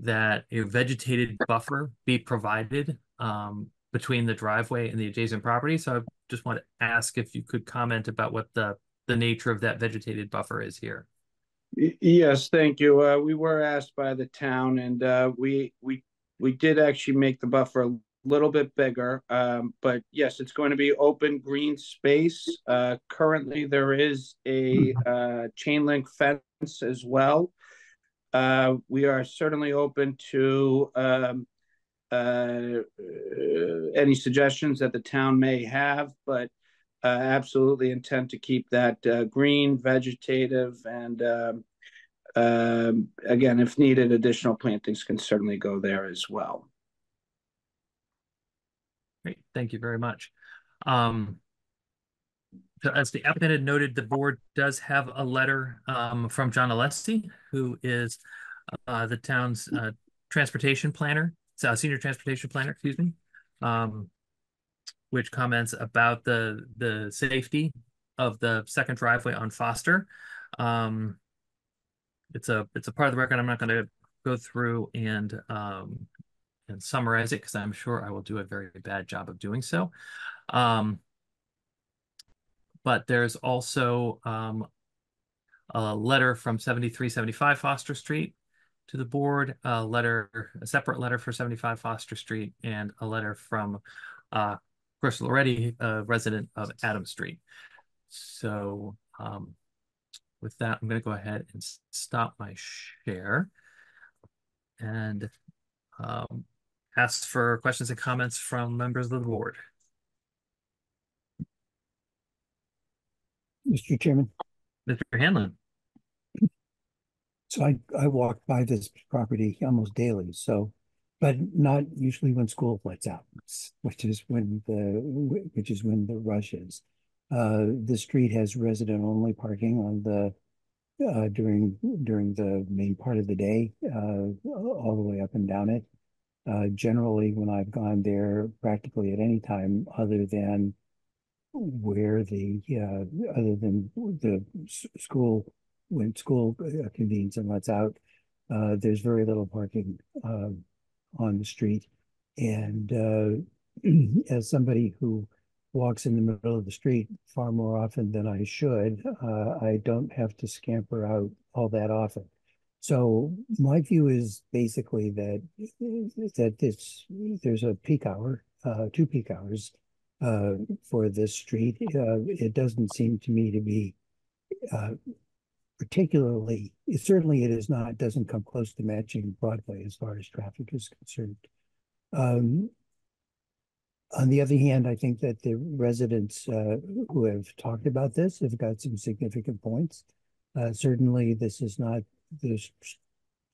that a vegetated buffer be provided between the driveway and the adjacent property. So I just want to ask if you could comment about what the nature of that vegetated buffer is here. Yes, thank you. We were asked by the town, and we did actually make the buffer a little bit bigger. But yes, it's going to be open green space. Currently, there is a chain link fence as well. We are certainly open to any suggestions that the town may have, but absolutely intend to keep that green, vegetative, and again, if needed, additional plantings can certainly go there as well. Great, thank you very much. So as the applicant had noted, the board does have a letter from John Alessi, who is the town's transportation planner, senior transportation planner, excuse me, which comments about the safety of the second driveway on Foster. It's a part of the record. I'm not going to go through and summarize it, because I'm sure I will do a very bad job of doing so. But there's also a letter from 7375 Foster Street to the board, a separate letter for 75 Foster Street, and a letter from Chris Loretti, a resident of Adam Street. So with that, I'm going to go ahead and stop my share and ask for questions and comments from members of the board. Mr. Chairman. Mr. Hanlon. So I walk by this property almost daily, so, but not usually when school lets out, which is when the rush is. The street has resident only parking on the during the main part of the day, all the way up and down it. Generally, when I've gone there, practically at any time other than the school, when school convenes and lets out, there's very little parking on the street. And as somebody who walks in the middle of the street far more often than I should, I don't have to scamper out all that often. So my view is basically that there's a peak hour, 2 peak hours for this street. It doesn't seem to me to be particularly, it doesn't come close to matching Broadway as far as traffic is concerned. On the other hand, I think that the residents who have talked about this have got some significant points. Certainly, this is not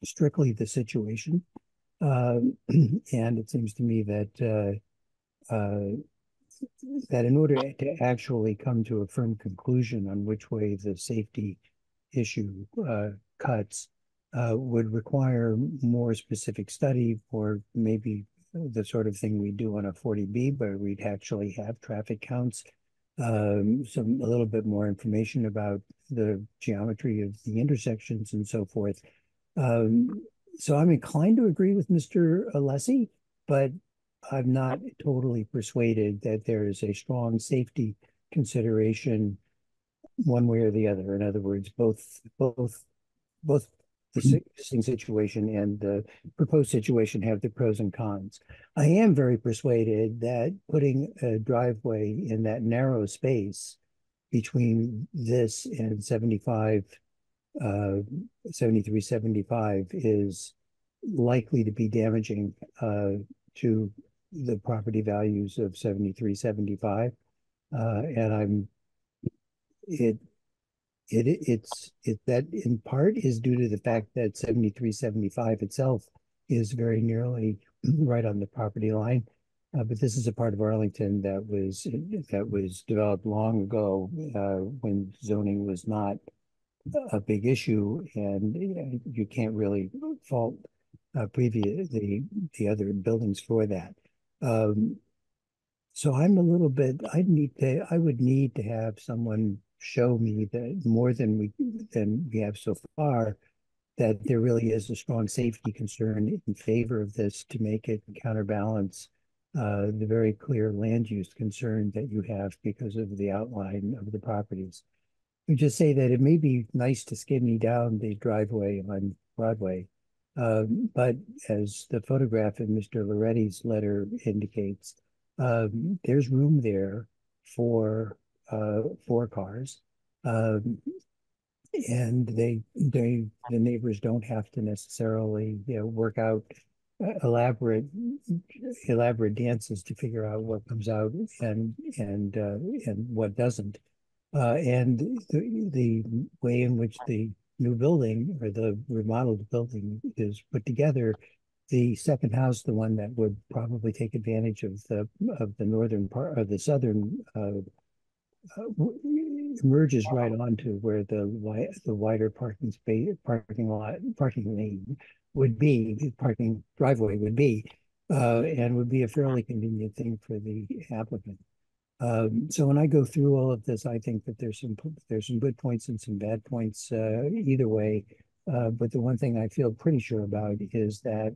strictly the situation. And it seems to me that in order to actually come to a firm conclusion on which way the safety issue cuts would require more specific study, or maybe the sort of thing we do on a 40B, but we'd actually have traffic counts, a little bit more information about the geometry of the intersections and so forth. So I'm inclined to agree with Mr. Alessi, but I'm not totally persuaded that there is a strong safety consideration one way or the other. In other words, both the existing situation and the proposed situation have the pros and cons. I am very persuaded that putting a driveway in that narrow space between this and 7375 is likely to be damaging to the property values of 7375, and that in part is due to the fact that 7375 itself is very nearly right on the property line, but this is a part of Arlington that was developed long ago when zoning was not a big issue, and you can't really fault previous the other buildings for that. So I'm a little bit. I would need to have someone show me that more than we have so far, that there really is a strong safety concern in favor of this to make it counterbalance the very clear land use concern that you have because of the outline of the properties. We just say that it may be nice to skinny down the driveway on Broadway, but as the photograph in Mr. Loretti's letter indicates, there's room there for cars, and the neighbors don't have to necessarily, you know, work out elaborate dances to figure out what comes out and what doesn't, and the way in which the new building or the remodeled building is put together, the second house, the one that would probably take advantage of the northern part of the southern emerges right onto where the wider parking space, parking lane would be, the parking driveway would be, and would be a fairly convenient thing for the applicant. So when I go through all of this, I think that there's some good points and some bad points either way. But the one thing I feel pretty sure about is that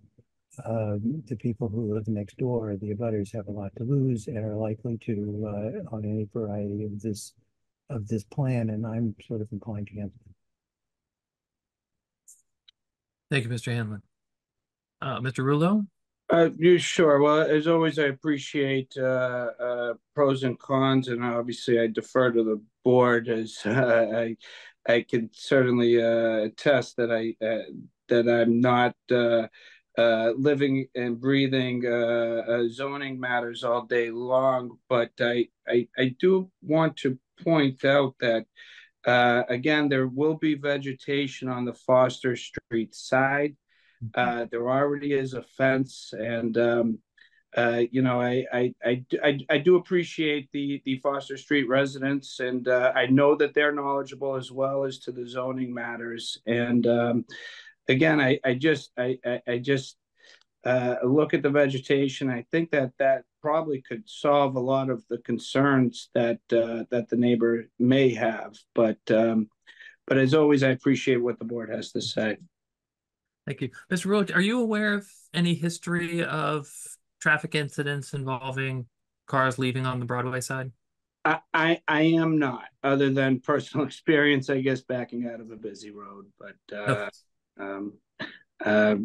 the people who live next door, the abutters, have a lot to lose and are likely to on any variety of this plan, and I'm sort of inclined against it. Thank you, Mr. Hanlon. Mr. Rullo? Sure. Well, as always, I appreciate pros and cons, and obviously I defer to the board, as I can certainly attest that I'm not living and breathing zoning matters all day long, but I do want to point out that again, there will be vegetation on the Foster Street side. There already is a fence, and you know, I do appreciate the Foster Street residents, and I know that they're knowledgeable as well as to the zoning matters. And again, I just look at the vegetation. I think that probably could solve a lot of the concerns that the neighbor may have. But as always, I appreciate what the board has to say. Thank you. Mr. Rullo, are you aware of any history of traffic incidents involving cars leaving on the Broadway side? I am not, other than personal experience, I guess, backing out of a busy road. But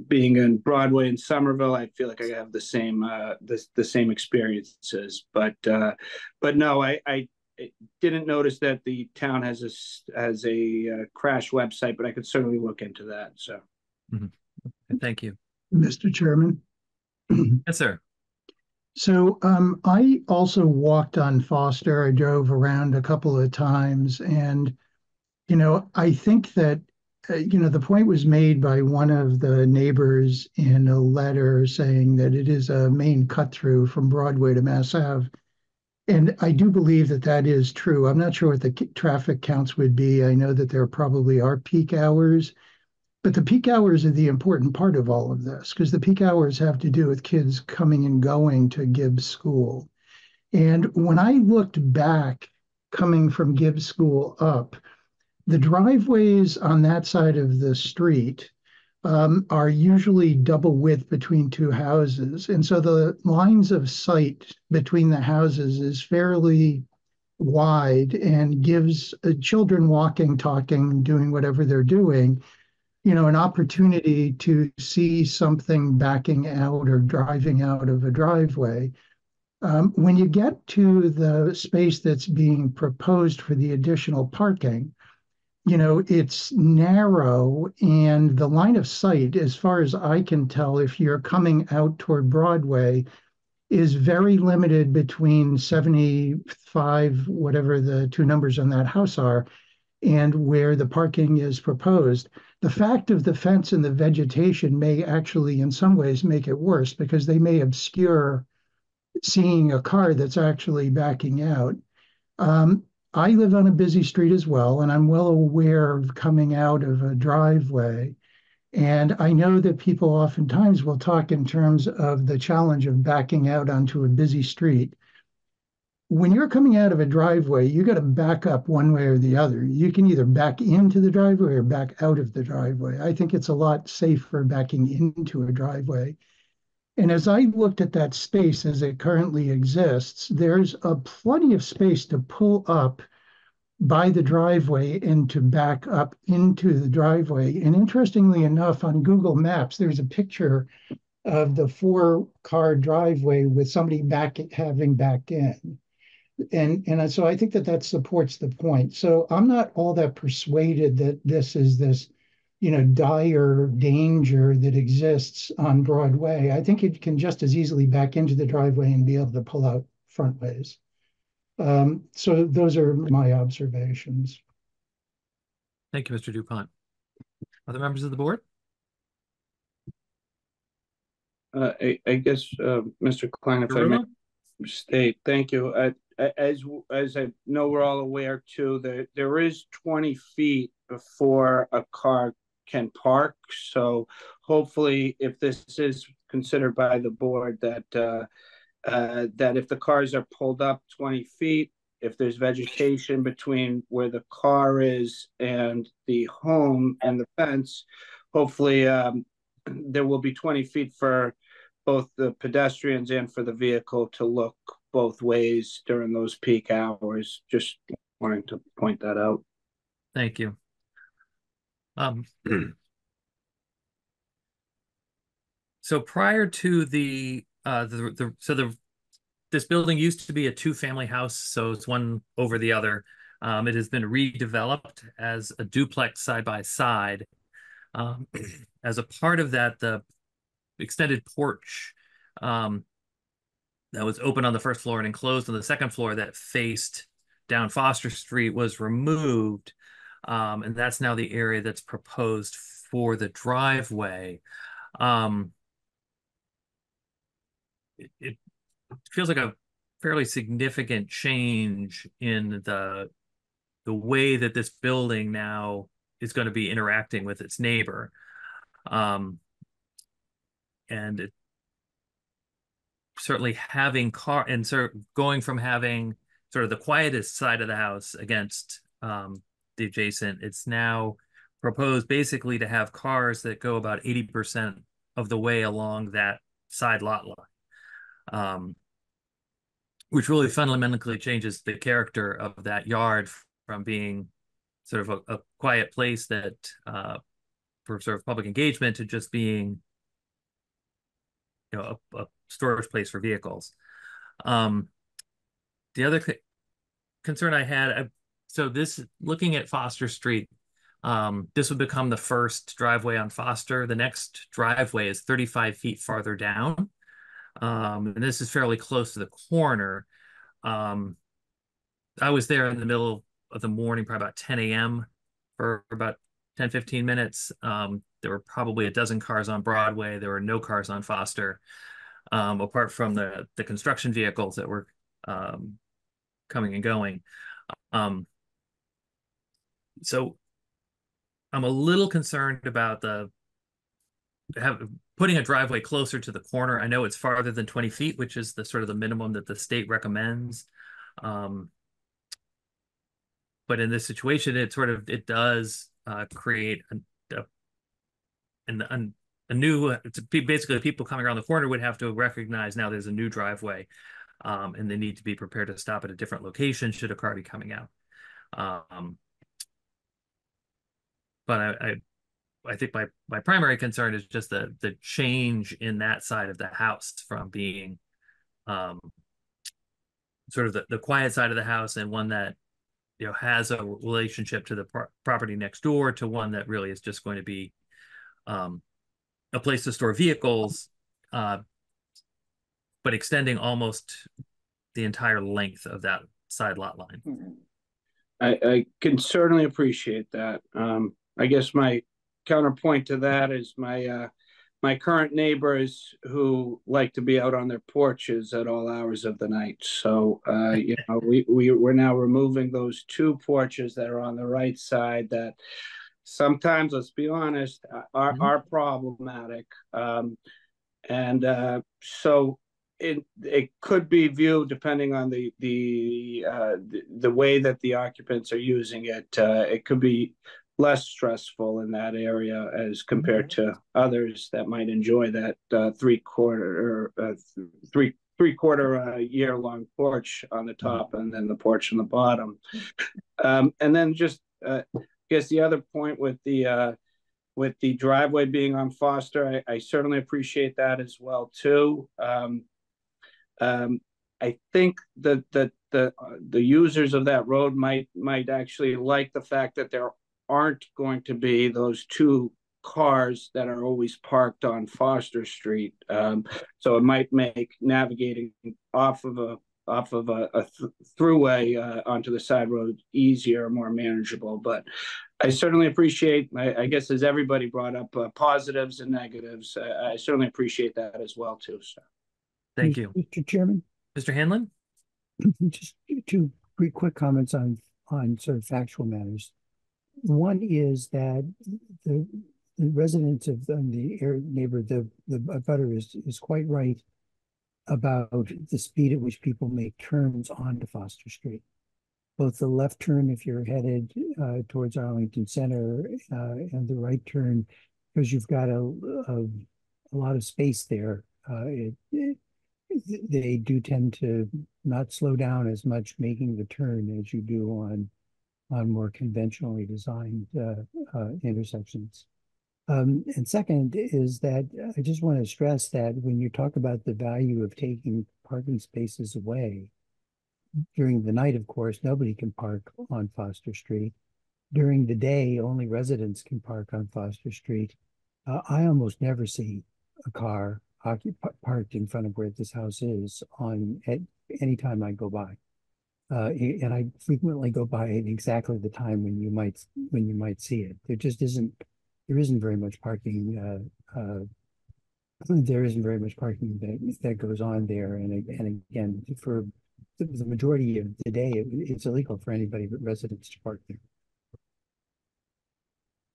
being in Broadway in Somerville, I feel like I have the same experiences. But no, I didn't notice that the town has a crash website, but I could certainly look into that. So, okay, thank you, Mr. Chairman. Yes, sir. So I also walked on Foster. I drove around a couple of times, and you know, I think that you know, the point was made by one of the neighbors in a letter saying that it is a main cut through from Broadway to Mass Ave. And I do believe that that is true. I'm not sure what the traffic counts would be. I know that there probably are peak hours, but the peak hours are the important part of all of this, because the peak hours have to do with kids coming and going to Gibbs School. And when I looked back coming from Gibbs School up, the driveways on that side of the street are usually double width between two houses. And so the lines of sight between the houses is fairly wide and gives children walking, talking, doing whatever they're doing, you know, an opportunity to see something backing out or driving out of a driveway. When you get to the space that's being proposed for the additional parking, you know, it's narrow, and the line of sight, as far as I can tell, if you're coming out toward Broadway, is very limited between 75, whatever the two numbers on that house are, and where the parking is proposed. The fact of the fence and the vegetation may actually, in some ways, make it worse, because they may obscure seeing a car that's actually backing out. I live on a busy street as well, and I'm well aware of coming out of a driveway. And I know that people oftentimes will talk in terms of the challenge of backing out onto a busy street. When you're coming out of a driveway, you got to back up one way or the other. You can either back into the driveway or back out of the driveway. I think it's a lot safer backing into a driveway. And as I looked at that space as it currently exists, there's a plenty of space to pull up by the driveway and to back up into the driveway. And interestingly enough, on Google Maps, there's a picture of the four-car driveway with somebody having backed in. And so I think that that supports the point. So I'm not all that persuaded that this is this, you know, dire danger that exists on Broadway. I think it can just as easily back into the driveway and be able to pull out front ways. So those are my observations. Thank you, Mr. DuPont. Other members of the board? I guess, Mr. Klein, if I may state, thank you. As I know, we're all aware too, that there is 20 feet before a car can park. So hopefully, if this is considered by the board, that that if the cars are pulled up 20 feet, if there's vegetation between where the car is and the home and the fence, hopefully there will be 20 feet for both the pedestrians and for the vehicle to look both ways during those peak hours. Just wanting to point that out. Thank you. So prior to this building used to be a two-family house, so it's one over the other. It has been redeveloped as a duplex side by side. As a part of that, the extended porch that was open on the first floor and enclosed on the second floor that faced down Foster Street was removed, and that's now the area that's proposed for the driveway. It feels like a fairly significant change in the way that this building now is going to be interacting with its neighbor, and it, certainly having car and going from having sort of the quietest side of the house against the adjacent. It's now proposed basically to have cars that go about 80% of the way along that side lot line. Which really fundamentally changes the character of that yard from being sort of a quiet place that for sort of public engagement to just being, you know, a storage place for vehicles. The other concern I had, so this, looking at Foster Street, this would become the first driveway on Foster. The next driveway is 35 feet farther down. And this is fairly close to the corner. I was there in the middle of the morning, probably about 10 a.m. for about 10, 15 minutes. There were probably a dozen cars on Broadway. There were no cars on Foster, apart from the construction vehicles that were coming and going. So I'm a little concerned about putting a driveway closer to the corner. I know it's farther than 20 feet, which is the sort of the minimum that the state recommends. But in this situation, it does create a new, it's basically people coming around the corner would have to recognize now there's a new driveway, and they need to be prepared to stop at a different location should a car be coming out. But I think my primary concern is just the change in that side of the house from being sort of the quiet side of the house and one that, you know, has a relationship to the property next door to one that really is just going to be a place to store vehicles, but extending almost the entire length of that side lot line. I can certainly appreciate that. I guess my counterpoint to that is my current neighbors who like to be out on their porches at all hours of the night. So you know, we're now removing those two porches that are on the right side that sometimes, let's be honest, are problematic. So it could be viewed, depending on the way that the occupants are using it, it could be less stressful in that area as compared to others that might enjoy that three-quarter year-long porch on the top and then the porch on the bottom. And then just, I guess the other point with the driveway being on Foster, I certainly appreciate that as well too. I think that the users of that road might actually like the fact that there aren't going to be those two cars that are always parked on Foster Street, so it might make navigating off of a throughway onto the side road easier, more manageable. But I certainly appreciate, I guess, as everybody brought up, positives and negatives. I certainly appreciate that as well too. So, thank you, Mr. Chairman. Mr. Hanlon, just two pretty quick comments on sort of factual matters. One is that the residents of the abutter is quite right about the speed at which people make turns onto Foster Street. Both the left turn if you're headed towards Arlington Center and the right turn, because you've got a lot of space there. They do tend to not slow down as much making the turn as you do on more conventionally designed intersections. And second is that I just want to stress that when you talk about the value of taking parking spaces away, during the night, of course, nobody can park on Foster Street. During the day, only residents can park on Foster Street. I almost never see a car parked in front of where this house is at any time I go by. And I frequently go by at exactly the time when you might see it. There isn't very much parking. There isn't very much parking that goes on there. And again, for the majority of the day, it's illegal for anybody but residents to park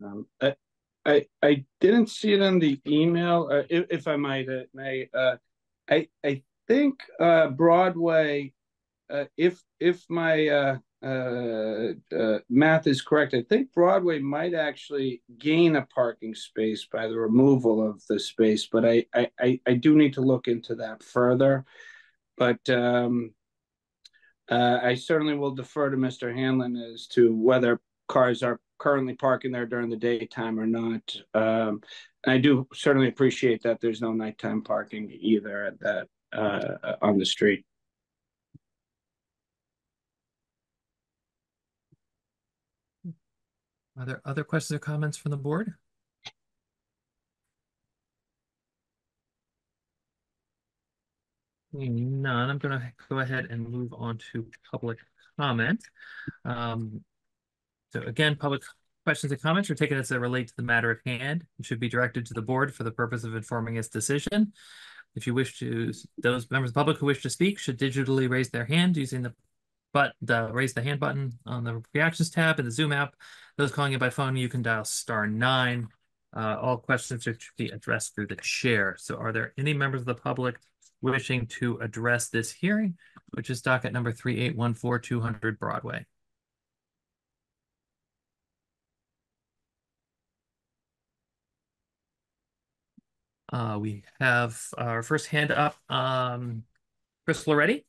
there. I didn't see it on the email. If I might, I think Broadway. If my math is correct, I think Broadway might actually gain a parking space by the removal of the space, but I do need to look into that further. But I certainly will defer to Mr. Hanlon as to whether cars are currently parking there during the daytime or not. I do certainly appreciate that there's no nighttime parking either at that on the street. Are there other questions or comments from the board? None. I'm going to go ahead and move on to public comment. So again, public questions and comments are taken as they relate to the matter at hand and should be directed to the board for the purpose of informing its decision. If you wish to, those members of the public who wish to speak should digitally raise their hand using the raise the hand button on the reactions tab in the Zoom app. Those calling in by phone, you can dial *9. All questions should be addressed through the chair. So are there any members of the public wishing to address this hearing, which is docket number 3814-200 Broadway? We have our first hand up, Chris Loretti.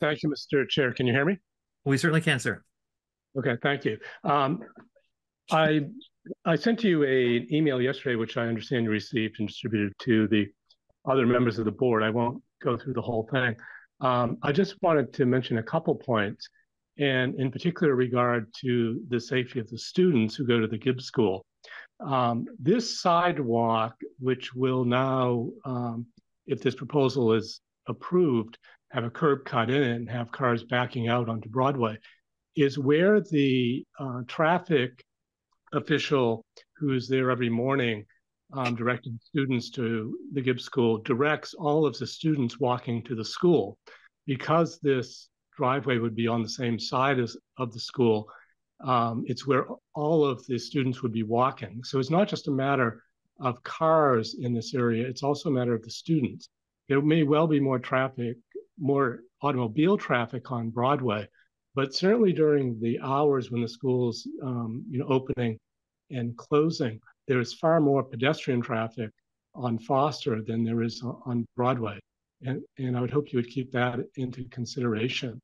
Thank you, Mr. Chair. Can you hear me? We certainly can, sir. Okay, thank you. I sent you an email yesterday, which I understand you received and distributed to the other members of the board. I won't go through the whole thing. I just wanted to mention a couple points, and in particular regard to the safety of the students who go to the Gibbs School. This sidewalk, which will now, if this proposal is approved, have a curb cut in it and have cars backing out onto Broadway, is where the traffic official who's there every morning directing students to the Gibbs School directs all of the students walking to the school. Because this driveway would be on the same side as of the school. It's where all of the students would be walking. So it's not just a matter of cars in this area, it's also a matter of the students. There may well be more traffic, more automobile traffic on Broadway, but certainly during the hours when the school's opening and closing, there is far more pedestrian traffic on Foster than there is on Broadway. And I would hope you would keep that into consideration.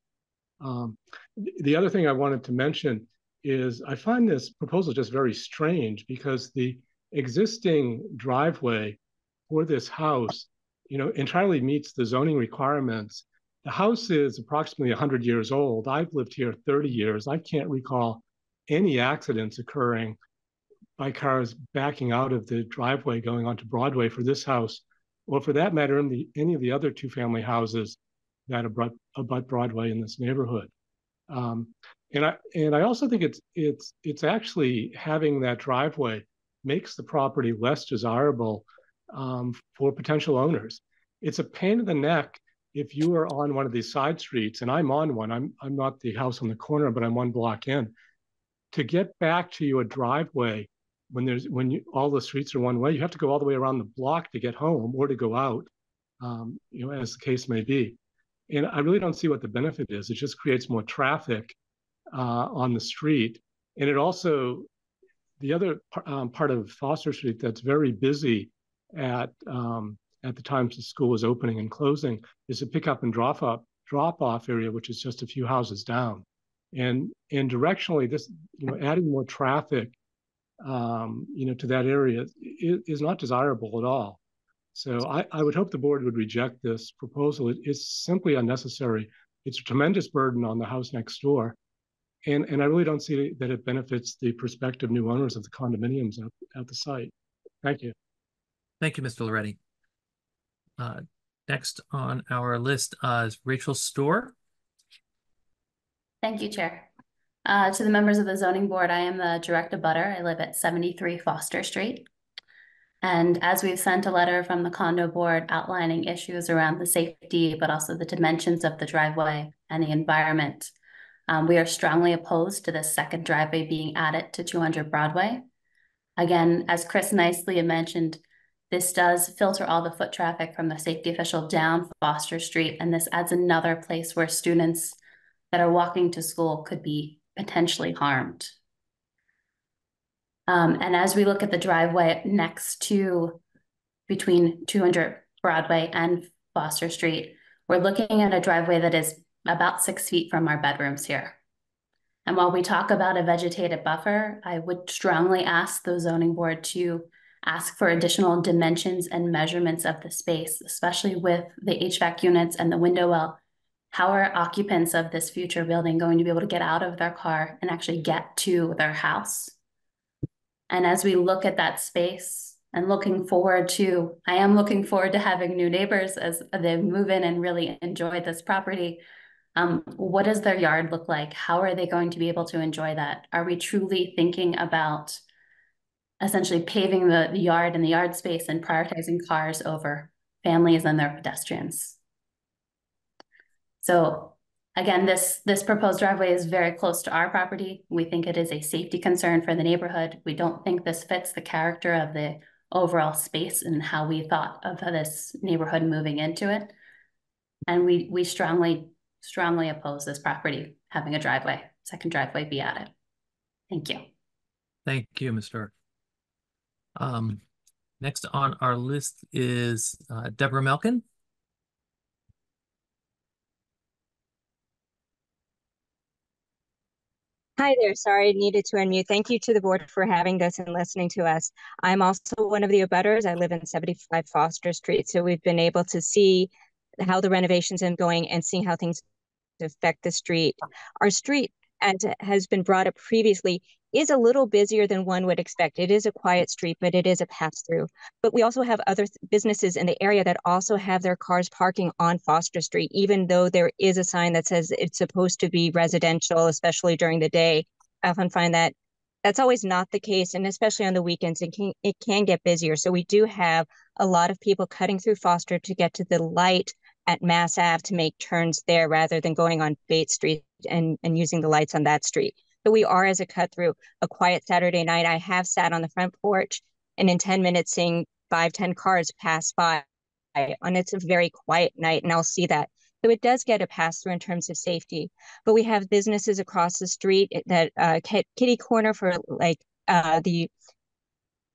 The other thing I wanted to mention is I find this proposal just very strange, because the existing driveway for this house, entirely meets the zoning requirements. The house is approximately 100 years old. I've lived here 30 years. I can't recall any accidents occurring by cars backing out of the driveway going onto Broadway for this house, or for that matter, in any of the other two-family houses that abut Broadway in this neighborhood. And I also think it's actually having that driveway makes the property less desirable for potential owners. It's a pain in the neck if you are on one of these side streets, and I'm on one. I'm not the house on the corner, but I'm one block in. To get back to your driveway when all the streets are one way, you have to go all the way around the block to get home or to go out, as the case may be. And I really don't see what the benefit is. It just creates more traffic on the street. And it also, the other part of Foster Street that's very busy at the times the school is opening and closing is the pickup and drop off area, which is just a few houses down. And directionally, this, adding more traffic, to that area is not desirable at all. So I would hope the board would reject this proposal. It's simply unnecessary. It's a tremendous burden on the house next door. And I really don't see that it benefits the prospective new owners of the condominiums at the site. Thank you. Thank you, Mr. Loretti. Next on our list is Rachel Storr. Thank you, Chair. To the members of the Zoning Board, I am the direct abutter. I live at 73 Foster Street. And as we've sent a letter from the condo board outlining issues around the safety, but also the dimensions of the driveway and the environment, we are strongly opposed to this second driveway being added to 200 Broadway. Again, as Chris nicely mentioned, this does filter all the foot traffic from the safety official down Foster Street, and this adds another place where students that are walking to school could be potentially harmed. And as we look at the driveway next to between 200 Broadway and Foster Street, we're looking at a driveway that is about 6 feet from our bedrooms here. And while we talk about a vegetated buffer, I would strongly ask the zoning board to ask for additional dimensions and measurements of the space, especially with the HVAC units and the window well. How are occupants of this future building going to be able to get out of their car and actually get to their house? And as we look at that space and I am looking forward to having new neighbors as they move in and really enjoy this property. What does their yard look like? How are they going to be able to enjoy that? Are we truly thinking about essentially paving the yard and the yard space and prioritizing cars over families and their pedestrians? So again, this proposed driveway is very close to our property. We think it is a safety concern for the neighborhood. We don't think this fits the character of the overall space and how we thought of this neighborhood moving into it. And we strongly, strongly oppose this property having a driveway, second driveway be added. Thank you. Thank you, Ms. Stark. Next on our list is Deborah Melkin. Hi there, sorry I needed to unmute. Thank you to the board for having this and listening to us. I'm also one of the abutters. I live in 75 Foster Street. So we've been able to see how the renovations are going and seeing how things affect the street. Our street, as has been brought up previously, is a little busier than one would expect. It is a quiet street, but it is a pass through. But we also have other businesses in the area that also have their cars parking on Foster Street, even though there is a sign that says it's supposed to be residential, especially during the day. I often find that that's always not the case, and especially on the weekends, it can get busier. So we do have a lot of people cutting through Foster to get to the light at Mass Ave to make turns there rather than going on Bates Street and using the lights on that street. So we are, as a cut through, a quiet Saturday night. I have sat on the front porch and in 10 minutes seeing 5-10 cars pass by, and it's a very quiet night, and I'll see that. So it does get a pass through in terms of safety, but we have businesses across the street that Kitty Corner for like the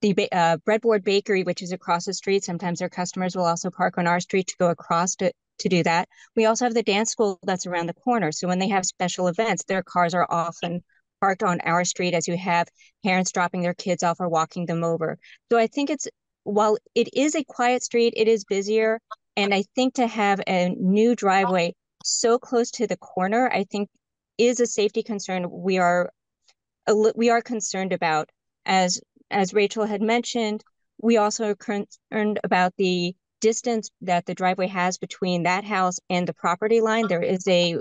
Breadboard Bakery, which is across the street. Sometimes their customers will also park on our street to go across to do that. We also have the dance school that's around the corner. So when they have special events, their cars are often parked on our street as you have parents dropping their kids off or walking them over. So I think it's, while it is a quiet street, it is busier. And I think to have a new driveway so close to the corner, I think is a safety concern we are concerned about. As Rachel had mentioned, we also are concerned about the distance that the driveway has between that house and the property line. There is a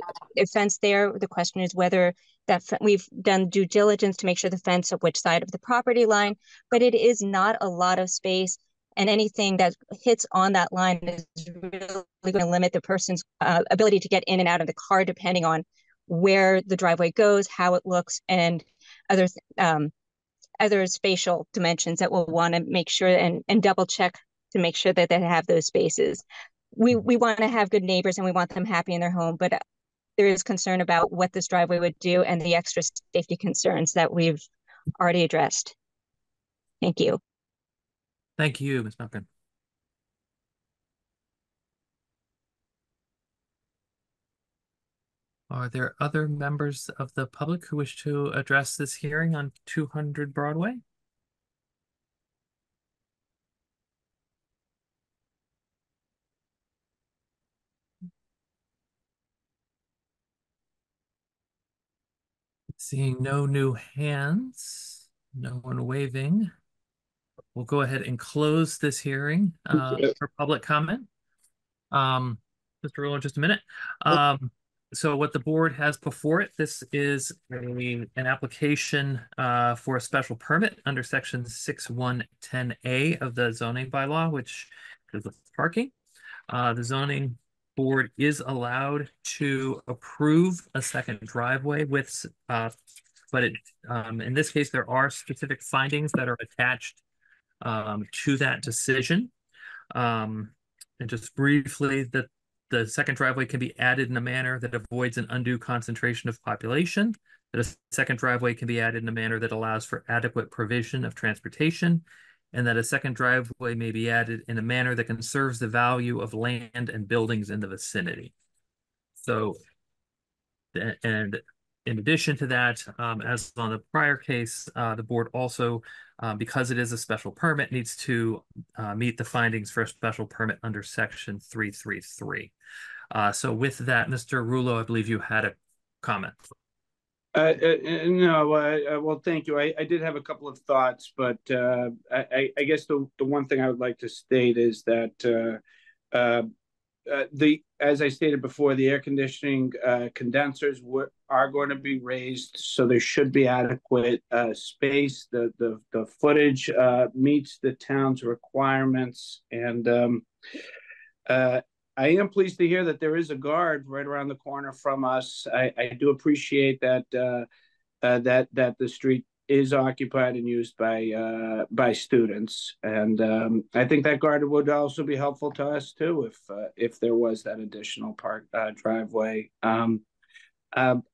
fence there. The question is whether that we've done due diligence to make sure the fence of which side of the property line, but it is not a lot of space. And anything that hits on that line is really going to limit the person's ability to get in and out of the car, depending on where the driveway goes, how it looks, and other spatial dimensions that we'll want to make sure and double check to make sure that they have those spaces. We want to have good neighbors and we want them happy in their home, but there is concern about what this driveway would do and the extra safety concerns that we've already addressed. Thank you. Thank you, Ms. Malkin. Are there other members of the public who wish to address this hearing on 200 Broadway? Seeing no new hands, no one waving. We'll go ahead and close this hearing for public comment. Mr. Rullo, just a minute. So what the board has before it, this is an application for a special permit under Section 610A of the zoning bylaw, which is parking. The zoning board is allowed to approve a second driveway with, but in this case, there are specific findings that are attached to that decision. And just briefly, that the second driveway can be added in a manner that avoids an undue concentration of population, that a second driveway can be added in a manner that allows for adequate provision of transportation, and that a second driveway may be added in a manner that conserves the value of land and buildings in the vicinity. So, and in addition to that, as on the prior case, the board also, because it is a special permit, needs to meet the findings for a special permit under Section 333. So with that, Mr. Rullo, I believe you had a comment. No, well, thank you. I did have a couple of thoughts, but I guess the one thing I would like to state is that as I stated before, the air conditioning condensers are going to be raised, so there should be adequate space. The footage meets the town's requirements, and I am pleased to hear that there is a guard right around the corner from us. I do appreciate that that the street is occupied and used by students, and I think that guard would also be helpful to us too if there was that additional driveway.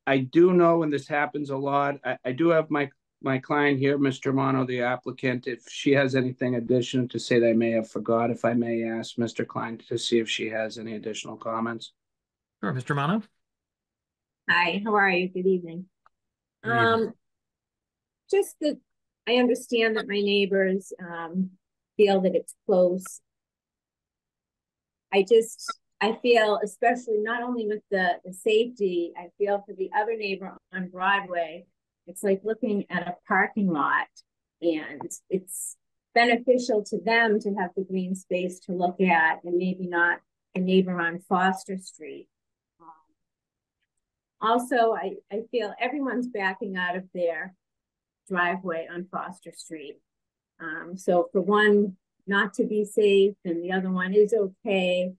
I do know, and this happens a lot, I do have my client here, Ms. Germano, the applicant, if she has anything additional to say that I may have forgot. If I may ask Mr. Klein to see if she has any additional comments. Sure, Ms. Germano. Hi, how are you? Good evening. Good evening. Just that I understand that my neighbors feel that it's close. I feel, especially not only with the safety, I feel for the other neighbor on Broadway, it's like looking at a parking lot, and it's beneficial to them to have the green space to look at and maybe not a neighbor on Foster Street. Also, I feel everyone's backing out of their driveway on Foster Street. So for one not to be safe and the other one is okay,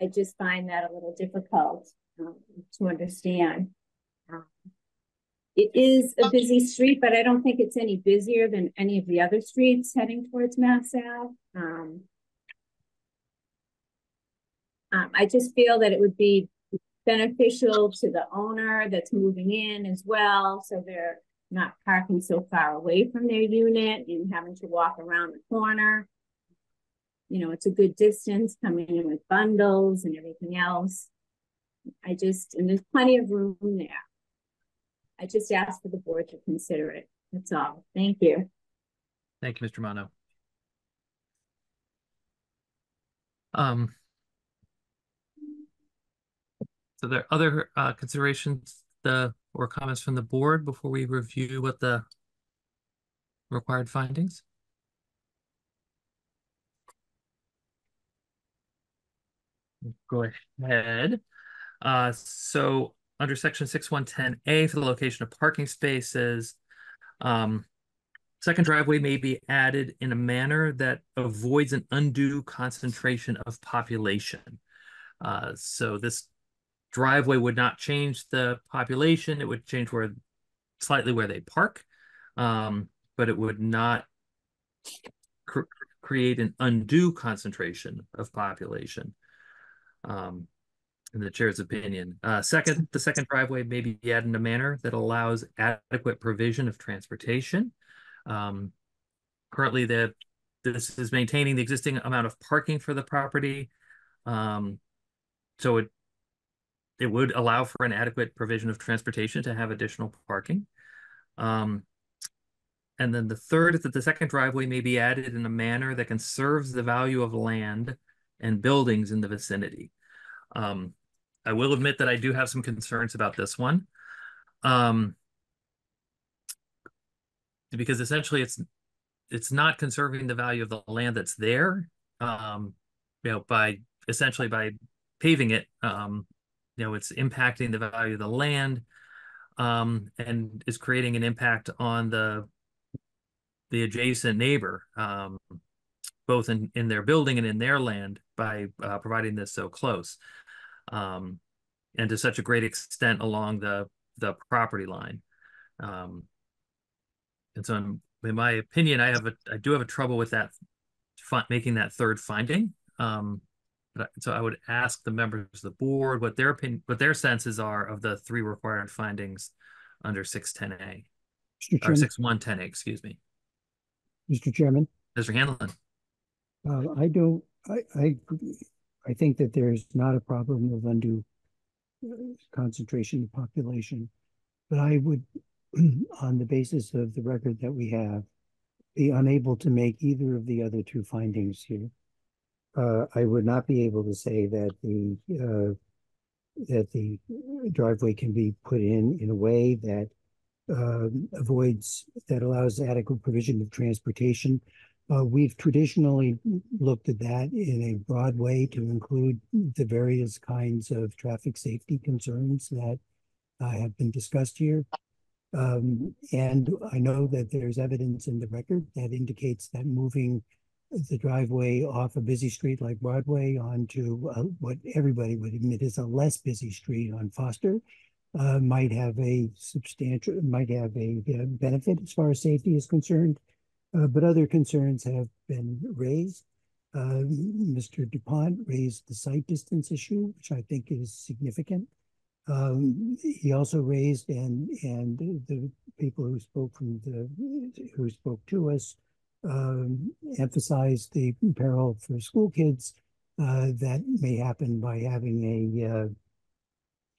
I just find that a little difficult to understand. It is a busy street, but I don't think it's any busier than any of the other streets heading towards Mass Ave. I just feel that it would be beneficial to the owner that's moving in as well, so they're not parking so far away from their unit and having to walk around the corner. You know, it's a good distance coming in with bundles and everything else. And there's plenty of room there. I just asked for the board to consider it. That's all. Thank you. Thank you, Mr. Mano. So there are other considerations or comments from the board before we review what the required findings? Go ahead. So under Section 6110A for the location of parking spaces, second driveway may be added in a manner that avoids an undue concentration of population. So this driveway would not change the population. It would change slightly where they park, but it would not create an undue concentration of population. In the chair's opinion. Second, the second driveway may be added in a manner that allows adequate provision of transportation. Currently, this is maintaining the existing amount of parking for the property. So it would allow for an adequate provision of transportation to have additional parking. And then the third is that the second driveway may be added in a manner that conserves the value of land and buildings in the vicinity. I will admit that I do have some concerns about this one, because essentially it's not conserving the value of the land that's there, you know, by paving it, you know, it's impacting the value of the land, and is creating an impact on the adjacent neighbor, both in their building and in their land by providing this so close, and to such a great extent along the property line. And so in my opinion, I do have trouble with that, making that third finding. So I would ask the members of the board what their opinion, what their senses are of the three required findings under 610A, or 6110A, excuse me. Mr. Chairman. Mr. Hanlon. I think that there's not a problem with undue concentration of population, but I would, on the basis of the record that we have, be unable to make either of the other two findings here. I would not be able to say that the driveway can be put in a way that allows adequate provision of transportation. We've traditionally looked at that in a broad way to include the various kinds of traffic safety concerns that have been discussed here. And I know that there's evidence in the record that indicates that moving the driveway off a busy street like Broadway onto what everybody would admit is a less busy street on Foster might have a substantial, might have a benefit as far as safety is concerned. But other concerns have been raised. Mr. DuPont raised the site distance issue, which I think is significant. He also raised, and the people who spoke to us emphasized the peril for school kids that may happen by having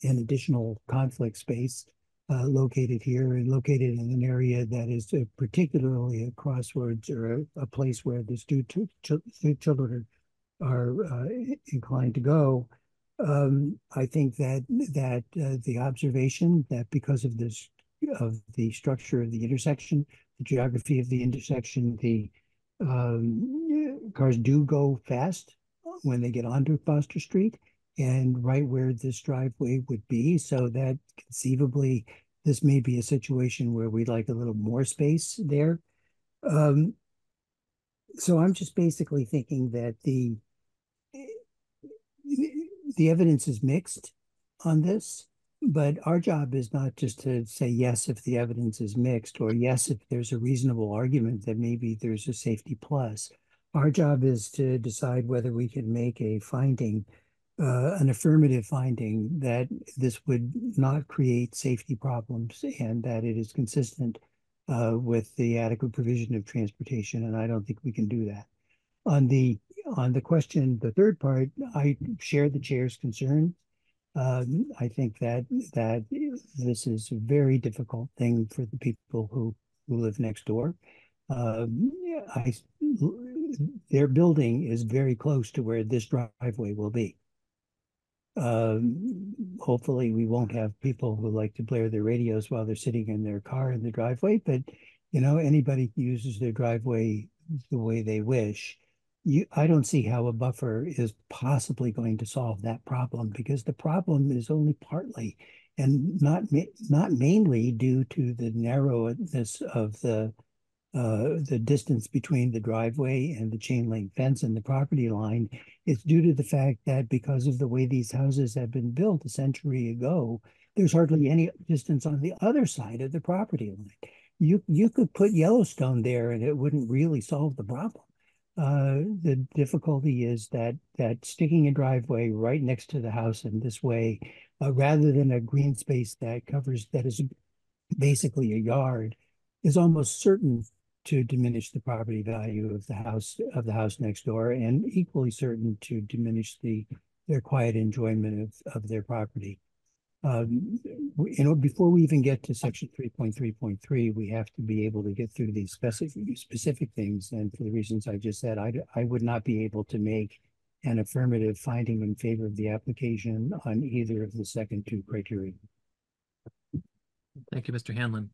an additional conflict space located here and located in an area that is particularly a crossroads or a place where the children are inclined to go. I think that the observation that because of this, of the structure of the intersection, the geography of the intersection, the cars do go fast when they get onto Foster Street and right where this driveway would be, so that conceivably this may be a situation where we'd like a little more space there. So I'm just basically thinking that the evidence is mixed on this, but our job is not just to say yes if the evidence is mixed, or yes if there's a reasonable argument that maybe there's a safety plus. Our job is to decide whether we can make a finding, an affirmative finding, that this would not create safety problems and that it is consistent with the adequate provision of transportation. And I don't think we can do that. On the question, the third part, I share the chair's concern. I think that this is a very difficult thing for the people who live next door. Their building is very close to where this driveway will be. Hopefully we won't have people who like to blare their radios while they're sitting in their car in the driveway, but you know, anybody uses their driveway the way they wish. I don't see how a buffer is possibly going to solve that problem, because the problem is only partly and not mainly due to the narrowness of the distance between the driveway and the chain link fence and the property line. It's due to the fact that because of the way these houses have been built a century ago, there's hardly any distance on the other side of the property line. You could put Yellowstone there and it wouldn't really solve the problem. The difficulty is that sticking a driveway right next to the house in this way, rather than a green space that is basically a yard, is almost certain to diminish the property value of the house next door, and equally certain to diminish their quiet enjoyment of their property. Before we even get to Section 3.3.3, we have to be able to get through these specific things. And for the reasons I just said, I would not be able to make an affirmative finding in favor of the application on either of the second two criteria. Thank you, Mr. Hanlon.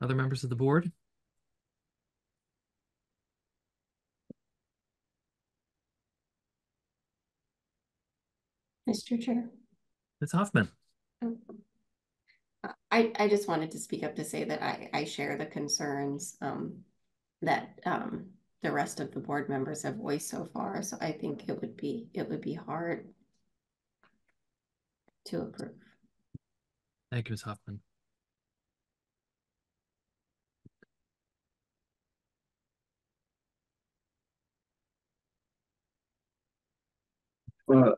Other members of the board? Mr. Chair. Ms. Hoffman. I just wanted to speak up to say that I share the concerns that the rest of the board members have voiced so far. So I think it would be hard to approve. Thank you, Ms. Hoffman. Well,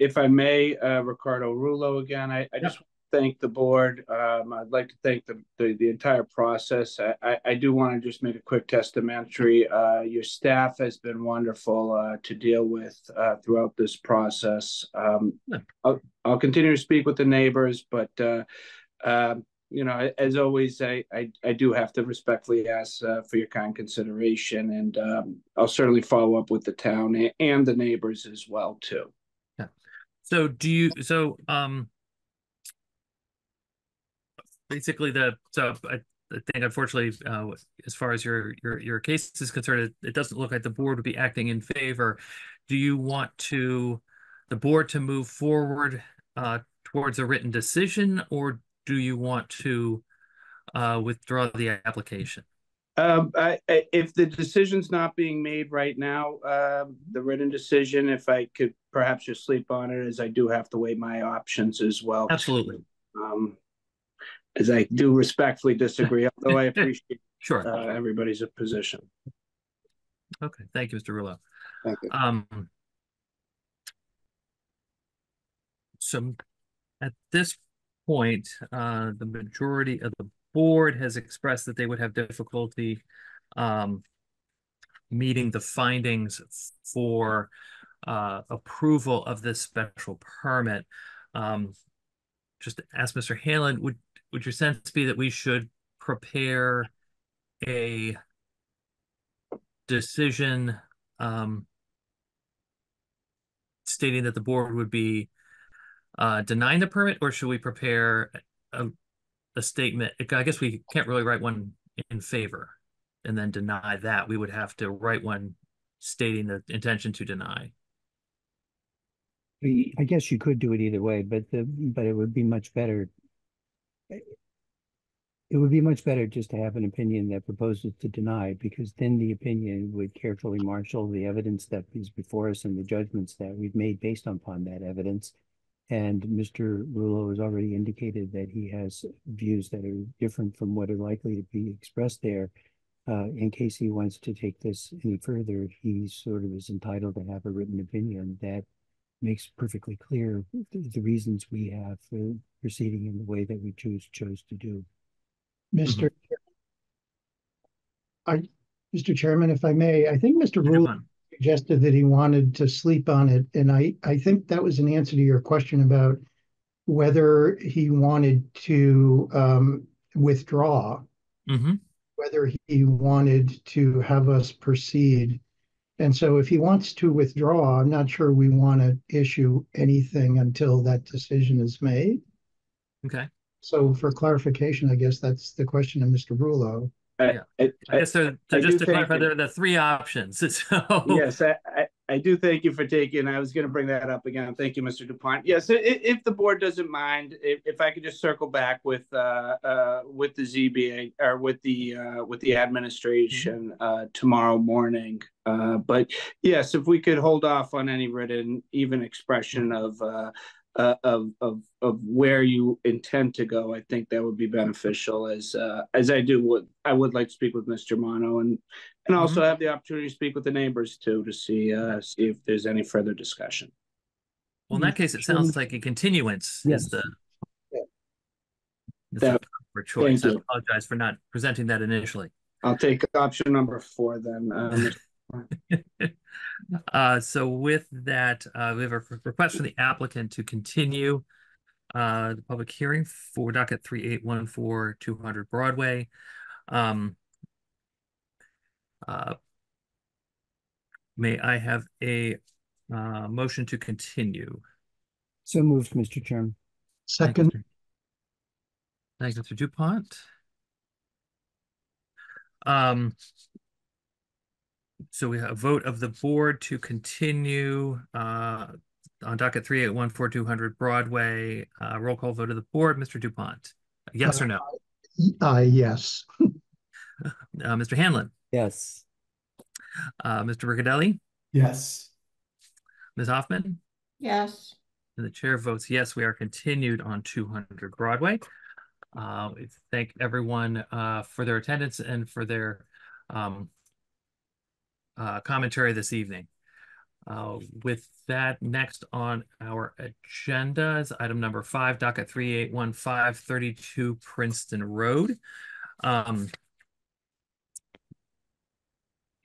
if I may, Ricardo Rullo again, I just want to thank the board. I'd like to thank the entire process. I do want to just make a quick testamentary. Your staff has been wonderful to deal with throughout this process. I'll continue to speak with the neighbors, but you know, as always, I do have to respectfully ask for your kind consideration, and I'll certainly follow up with the town and the neighbors as well too. Yeah. So basically I think unfortunately, as far as your case is concerned, it doesn't look like the board would be acting in favor. Do you want the board to move forward towards a written decision, or do you want to withdraw the application? If the decision's not being made right now, the written decision, if I could perhaps just sleep on it, as I do have to weigh my options as well. Absolutely. As I do respectfully disagree, although I appreciate sure. Everybody's position. Okay, thank you, Mr. Rullo. Thank you. So at this point, the majority of the board has expressed that they would have difficulty meeting the findings for approval of this special permit. Just to ask Mr. Hanlon, would your sense be that we should prepare a decision stating that the board would be denying the permit, or should we prepare a statement? I guess we can't really write one in favor and then deny that. We would have to write one stating the intention to deny. I guess you could do it either way, but it would be much better. It would be much better just to have an opinion that proposes to deny, because then the opinion would carefully marshal the evidence that is before us and the judgments that we've made based upon that evidence. And Mr. Rullo has already indicated that he has views that are different from what are likely to be expressed there. In case he wants to take this any further, he sort of is entitled to have a written opinion that makes perfectly clear the reasons we have for proceeding in the way that we chose to do. Mr. Mr. Chairman, if I may, I think Mr. Rullo suggested that he wanted to sleep on it. And I think that was an answer to your question about whether he wanted to withdraw, whether he wanted to have us proceed. And so if he wants to withdraw, I'm not sure we want to issue anything until that decision is made. Okay. So for clarification, I guess that's the question of Mr. Rullo. I guess so just to clarify, there are the three options. So. Yes, I do thank you for taking, I was going to bring that up again. Thank you, Mr. DuPont. Yes, if the board doesn't mind, if I could just circle back with the ZBA or with the administration tomorrow morning. But yes, if we could hold off on any written, even expression of where you intend to go, I think that would be beneficial. As I do, I would like to speak with Mr. Mono and also have the opportunity to speak with the neighbors too to see see if there's any further discussion. Well, in that case, it sounds like a continuance is the proper choice. I apologize for not presenting that initially. I'll take option number 4 then. So with that, we have a request from the applicant to continue the public hearing for docket 3814-200 Broadway. May I have a motion to continue? So moved, Mr. Chairman. Second. Thanks, Mr. DuPont. So we have a vote of the board to continue on docket 3814-200 Broadway. Roll call vote of the board. Mr. DuPont, yes or no? Yes. Mr. Hanlon? Yes. Mr. Riccadelli? Yes. Ms. Hoffman? Yes. And the chair votes yes. We are continued on 200 Broadway. We thank everyone for their attendance and for their commentary this evening. With that, next on our agenda is item number 5, docket 3815-32 Princeton Road.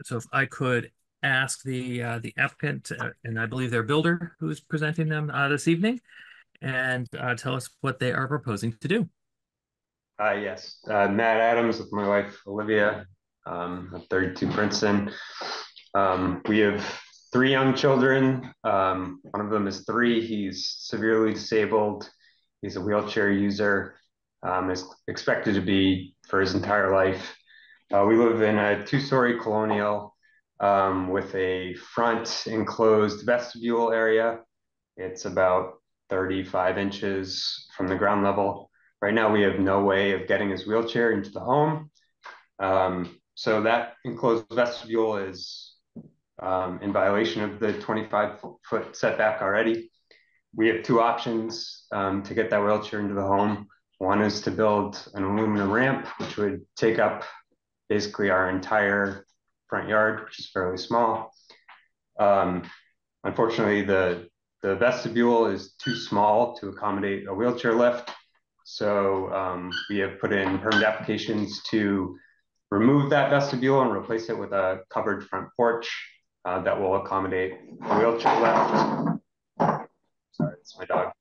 So if I could ask the applicant, and I believe their builder who's presenting them this evening, and tell us what they are proposing to do. Yes, Matt Adams with my wife, Olivia, at 32 Princeton. We have 3 young children. One of them is 3. He's severely disabled. He's a wheelchair user. Is expected to be for his entire life. We live in a 2-story colonial with a front enclosed vestibule area. It's about 35 inches from the ground level. Right now, we have no way of getting his wheelchair into the home. So that enclosed vestibule is in violation of the 25-foot setback already. We have 2 options to get that wheelchair into the home. One is to build an aluminum ramp, which would take up basically our entire front yard, which is fairly small. Unfortunately, the vestibule is too small to accommodate a wheelchair lift. So we have put in permit applications to remove that vestibule and replace it with a covered front porch that will accommodate a wheelchair lift. Sorry, it's my dog.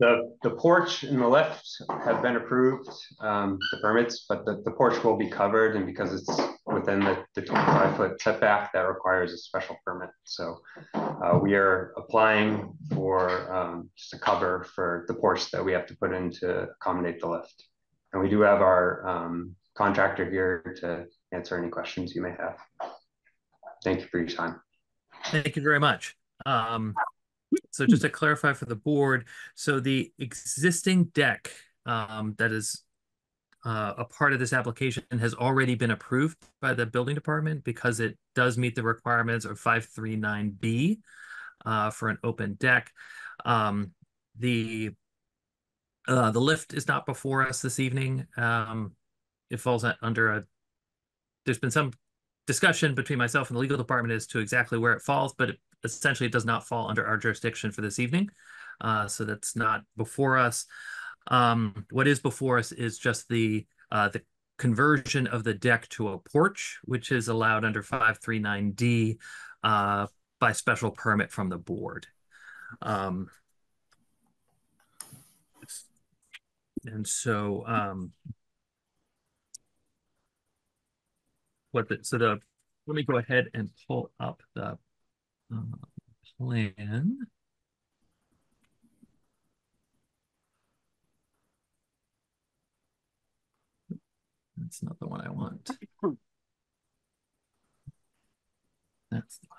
The porch and the lift have been approved, the permits, but the porch will be covered, and because it's within the 25-foot setback, that requires a special permit. So we are applying for just a cover for the porch that we have to put in to accommodate the lift. And we do have our contractor here to answer any questions you may have. Thank you for your time. Thank you very much. So just to clarify for the board, so the existing deck that is a part of this application has already been approved by the building department because it does meet the requirements of 539B for an open deck. The lift is not before us this evening. It falls under a, there's been some discussion between myself and the legal department as to exactly where it falls, but it essentially does not fall under our jurisdiction for this evening. So that's not before us. What is before us is just the conversion of the deck to a porch, which is allowed under 539D by special permit from the board. And so let me go ahead and pull up the plan. That's not the one I want. That's the one.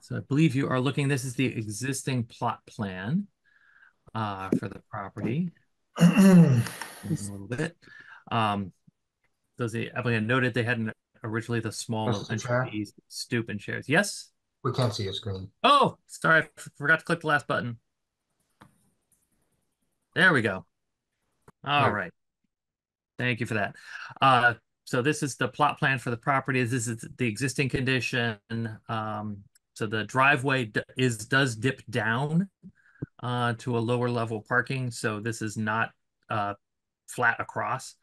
So I believe you are looking, this is the existing plot plan for the property. A little bit. Those the applicant noted they hadn't originally the small entries, stoop and chairs. Yes? We can't see your screen. Oh, sorry, I forgot to click the last button. There we go. All right. Thank you for that. So this is the plot plan for the property. This is the existing condition. So the driveway does dip down to a lower level parking. So this is not flat across.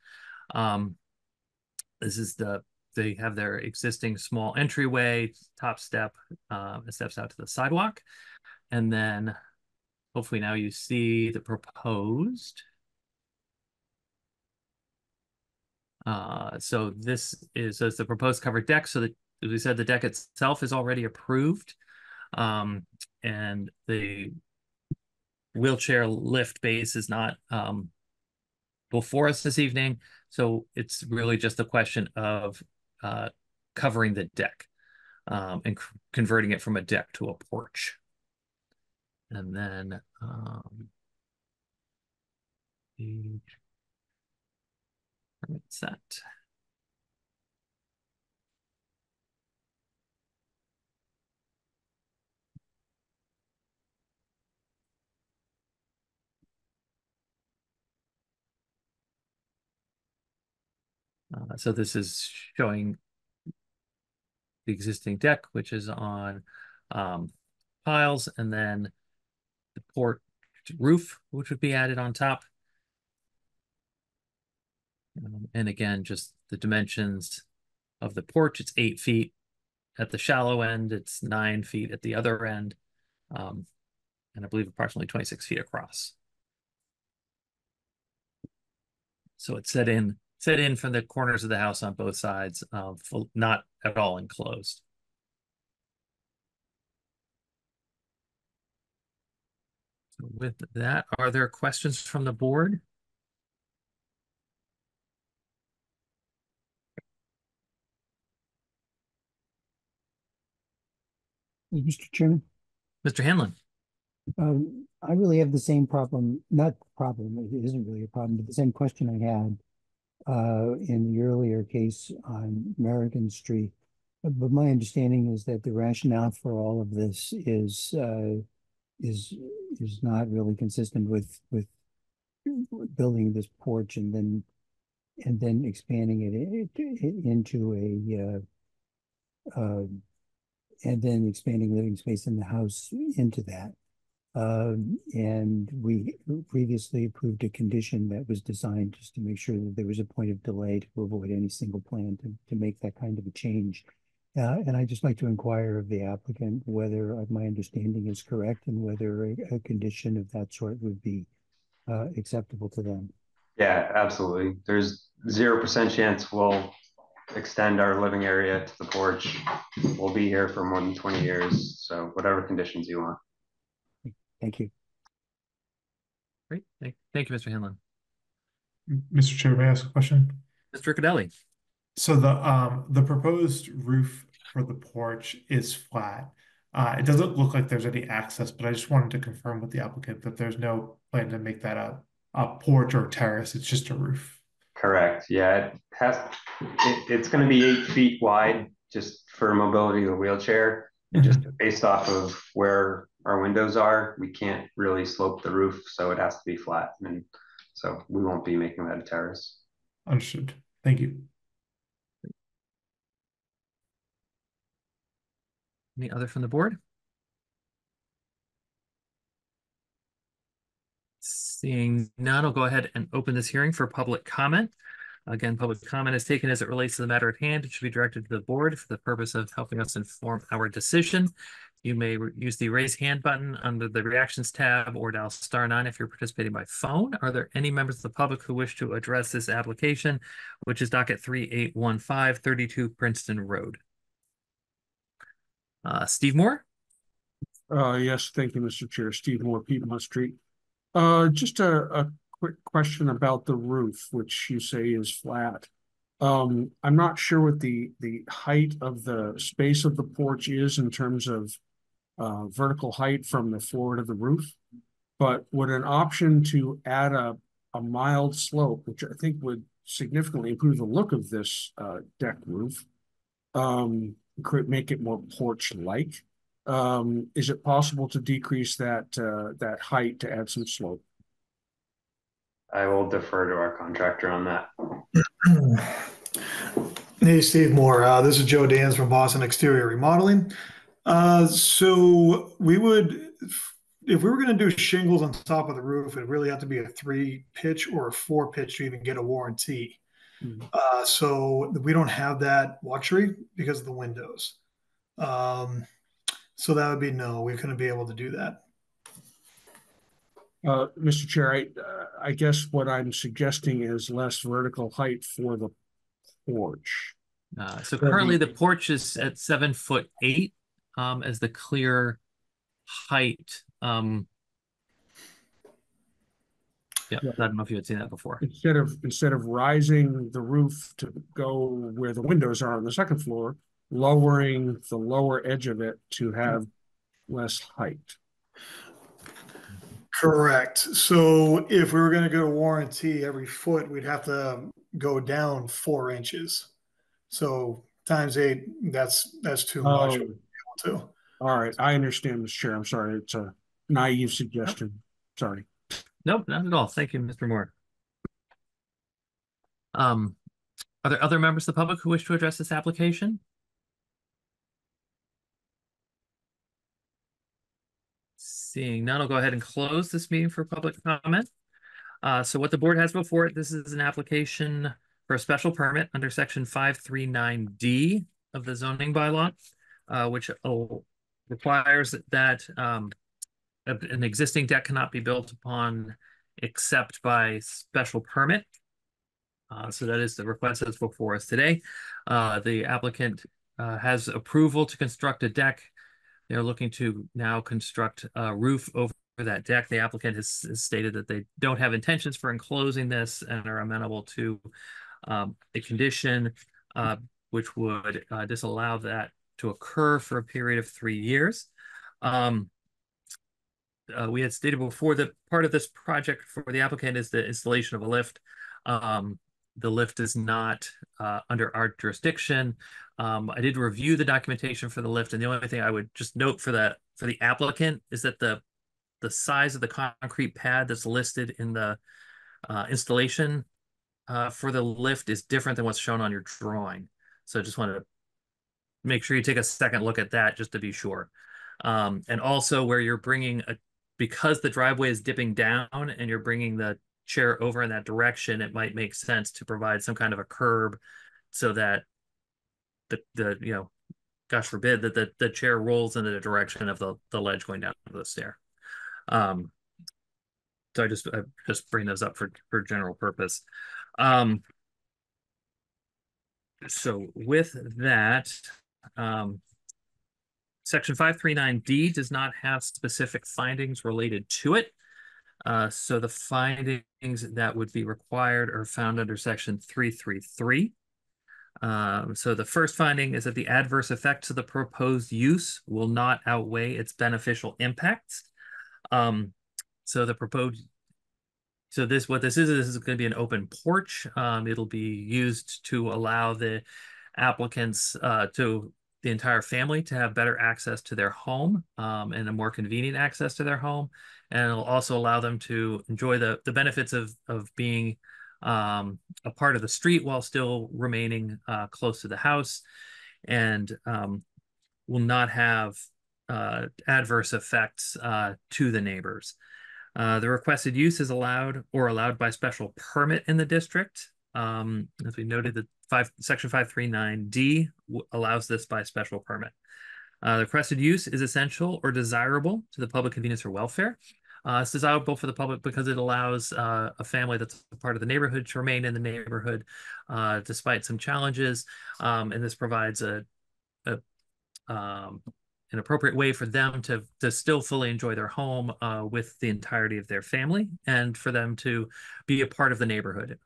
This is they have their existing small entryway, top step, it steps out to the sidewalk. And then hopefully now you see the proposed. So this is the proposed covered deck. So that, as we said, the deck itself is already approved, and the wheelchair lift base is not before us this evening. So it's really just a question of covering the deck and converting it from a deck to a porch. And then the permit set. So this is showing the existing deck, which is on piles, and then the porch roof, which would be added on top. And again, just the dimensions of the porch. It's 8 feet at the shallow end. It's 9 feet at the other end. And I believe approximately 26 feet across. So it's set in from the corners of the house on both sides, full, not at all enclosed. So with that, are there questions from the board? Mr. Chairman? Mr. Hanlon? I really have the same problem, not problem, it isn't really a problem, but the same question I had in the earlier case on Merrigan Street. But my understanding is that the rationale for all of this is not really consistent with building this porch and then expanding it into a and then expanding living space in the house into that. And we previously approved a condition that was designed just to make sure that there was a point of delay to avoid any single plan to make that kind of a change. And I'd just like to inquire of the applicant whether my understanding is correct and whether a condition of that sort would be acceptable to them. Yeah, absolutely. There's 0% chance we'll extend our living area to the porch. We'll be here for more than 20 years, so whatever conditions you want. Thank you. Great. Thank you, Mr. Hanlon. Mr. Chair, may I ask a question? Mr. Riccadelli. So the proposed roof for the porch is flat. It doesn't look like there's any access, but I just wanted to confirm with the applicant that there's no plan to make that a porch or terrace. It's just a roof. Correct. Yeah, it's going to be 8 feet wide just for mobility of the wheelchair. And just based off of where our windows are, we can't really slope the roof, so it has to be flat. And so we won't be making that a terrace. Understood. Thank you. Any other from the board? Seeing none, I'll go ahead and open this hearing for public comment. Again, public comment is taken as it relates to the matter at hand. It should be directed to the board for the purpose of helping us inform our decision. You may use the raise hand button under the reactions tab or dial *9 if you're participating by phone. Are there any members of the public who wish to address this application, which is docket 3815, 32 Princeton Road? Steve Moore? Yes, thank you, Mr. Chair. Steve Moore, Piedmont Street. Just a quick question about the roof, which you say is flat. I'm not sure what the height of the space of the porch is in terms of vertical height from the floor to the roof, but would an option to add a mild slope, which I think would significantly improve the look of this deck roof, could make it more porch-like. Is it possible to decrease that height to add some slope? I will defer to our contractor on that. Hey, Steve Moore. This is Joe Danz from Boston Exterior Remodeling. So we would, if we were going to do shingles on top of the roof, it would really have to be a 3-pitch or a 4-pitch to even get a warranty. So we don't have that luxury because of the windows. So that would be no, we couldn't be able to do that. Mr. Chair, I guess what I'm suggesting is less vertical height for the porch. So currently the porch is at 7'8" as the clear height. Yeah, I don't know if you had seen that before. Instead of rising the roof to go where the windows are on the second floor, lowering the lower edge of it to have less height. Correct. So if we were going to go to warranty, every foot we'd have to go down 4 inches. So times 8, that's too much. All right, I understand, Mr. Chair. I'm sorry, it's a naive suggestion. Sorry. Nope, not at all. Thank you, Mr. Moore. Are there other members of the public who wish to address this application? Seeing none, I'll go ahead and close this meeting for public comment. So what the board has before it, this is an application for a special permit under Section 539D of the zoning bylaw, which requires that an existing deck cannot be built upon except by special permit. So that is the request that's before us today. The applicant has approval to construct a deck. They're looking to now construct a roof over that deck. The applicant has stated that they don't have intentions for enclosing this and are amenable to the condition which would disallow that to occur for a period of 3 years. We had stated before that part of this project for the applicant is the installation of a lift. The lift is not under our jurisdiction. I did review the documentation for the lift, and the only thing I would just note for the applicant is that the size of the concrete pad that's listed in the installation for the lift is different than what's shown on your drawing. So I just want to make sure you take a second look at that just to be sure. And also where you're bringing because the driveway is dipping down and you're bringing the chair over in that direction, it might make sense to provide some kind of a curb so that the you know, gosh forbid that the chair rolls into the direction of the ledge going down the stair. So I just bring those up for general purpose. So with that, Section 539D does not have specific findings related to it. So the findings that would be required are found under Section 333. So the first finding is that the adverse effects of the proposed use will not outweigh its beneficial impacts. So this is going to be an open porch. It'll be used to allow the applicants to the entire family to have better access to their home and a more convenient access to their home. And it'll also allow them to enjoy the benefits of being a part of the street while still remaining close to the house, and will not have adverse effects to the neighbors. The requested use is allowed by special permit in the district. As we noted, that Section 539D allows this by special permit. The requested use is essential or desirable to the public convenience or welfare. It's desirable for the public because it allows a family that's a part of the neighborhood to remain in the neighborhood despite some challenges, and this provides an appropriate way for them to still fully enjoy their home with the entirety of their family, and for them to be a part of the neighborhood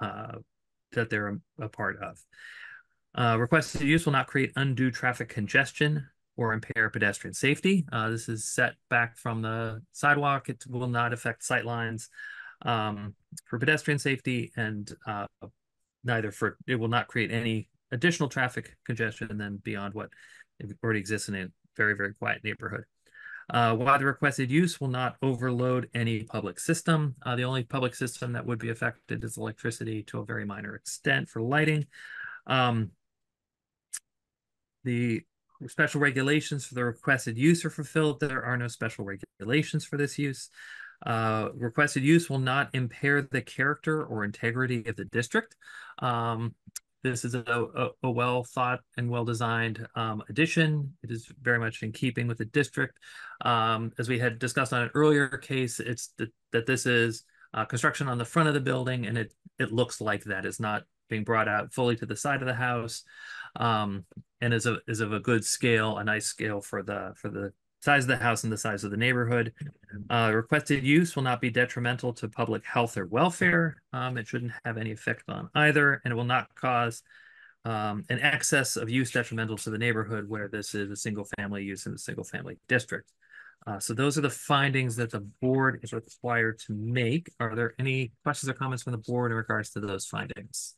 that they're a part of. Requested use will not create undue traffic congestion or impair pedestrian safety. This is set back from the sidewalk. It will not affect sight lines for pedestrian safety, and it will not create any additional traffic congestion than beyond what already exists in a very, very quiet neighborhood. While the requested use will not overload any public system, the only public system that would be affected is electricity to a very minor extent for lighting. The special regulations for the requested use are fulfilled. There are no special regulations for this use. Requested use will not impair the character or integrity of the district. This is a well thought and well designed addition. It is very much in keeping with the district. As we had discussed on an earlier case, it's that this is construction on the front of the building, and it looks like that. It's not being brought out fully to the side of the house, and is of a good scale, a nice scale for the size of the house and the size of the neighborhood. Requested use will not be detrimental to public health or welfare. It shouldn't have any effect on either, and it will not cause an excess of use detrimental to the neighborhood where this is a single family use in a single family district. So those are the findings that the board is required to make. Are there any questions or comments from the board in regards to those findings?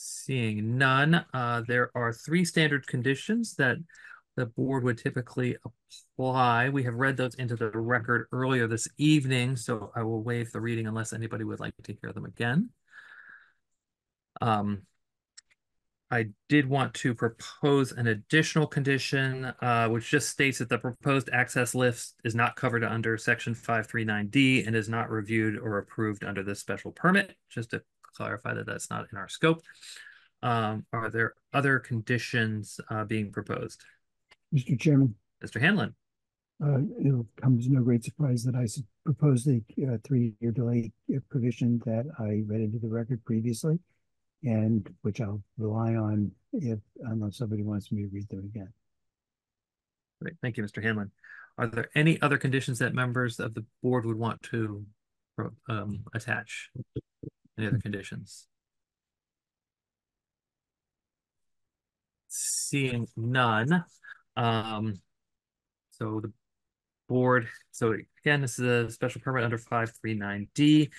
Seeing none, there are three standard conditions that the board would typically apply. We have read those into the record earlier this evening, so I will waive the reading unless anybody would like to hear them again. I did want to propose an additional condition, which just states that the proposed access list is not covered under Section 539D and is not reviewed or approved under this special permit, just to clarify that that's not in our scope. Are there other conditions being proposed? Mr. Chairman. Mr. Hanlon. It comes as no great surprise that I proposed the three-year delay provision that I read into the record previously, and which I'll rely on unless somebody wants me to read them again. Great. Thank you, Mr. Hanlon. Are there any other conditions that members of the board would want to attach? Any other conditions? Seeing none. So the board, so again, this is a special permit under 539D.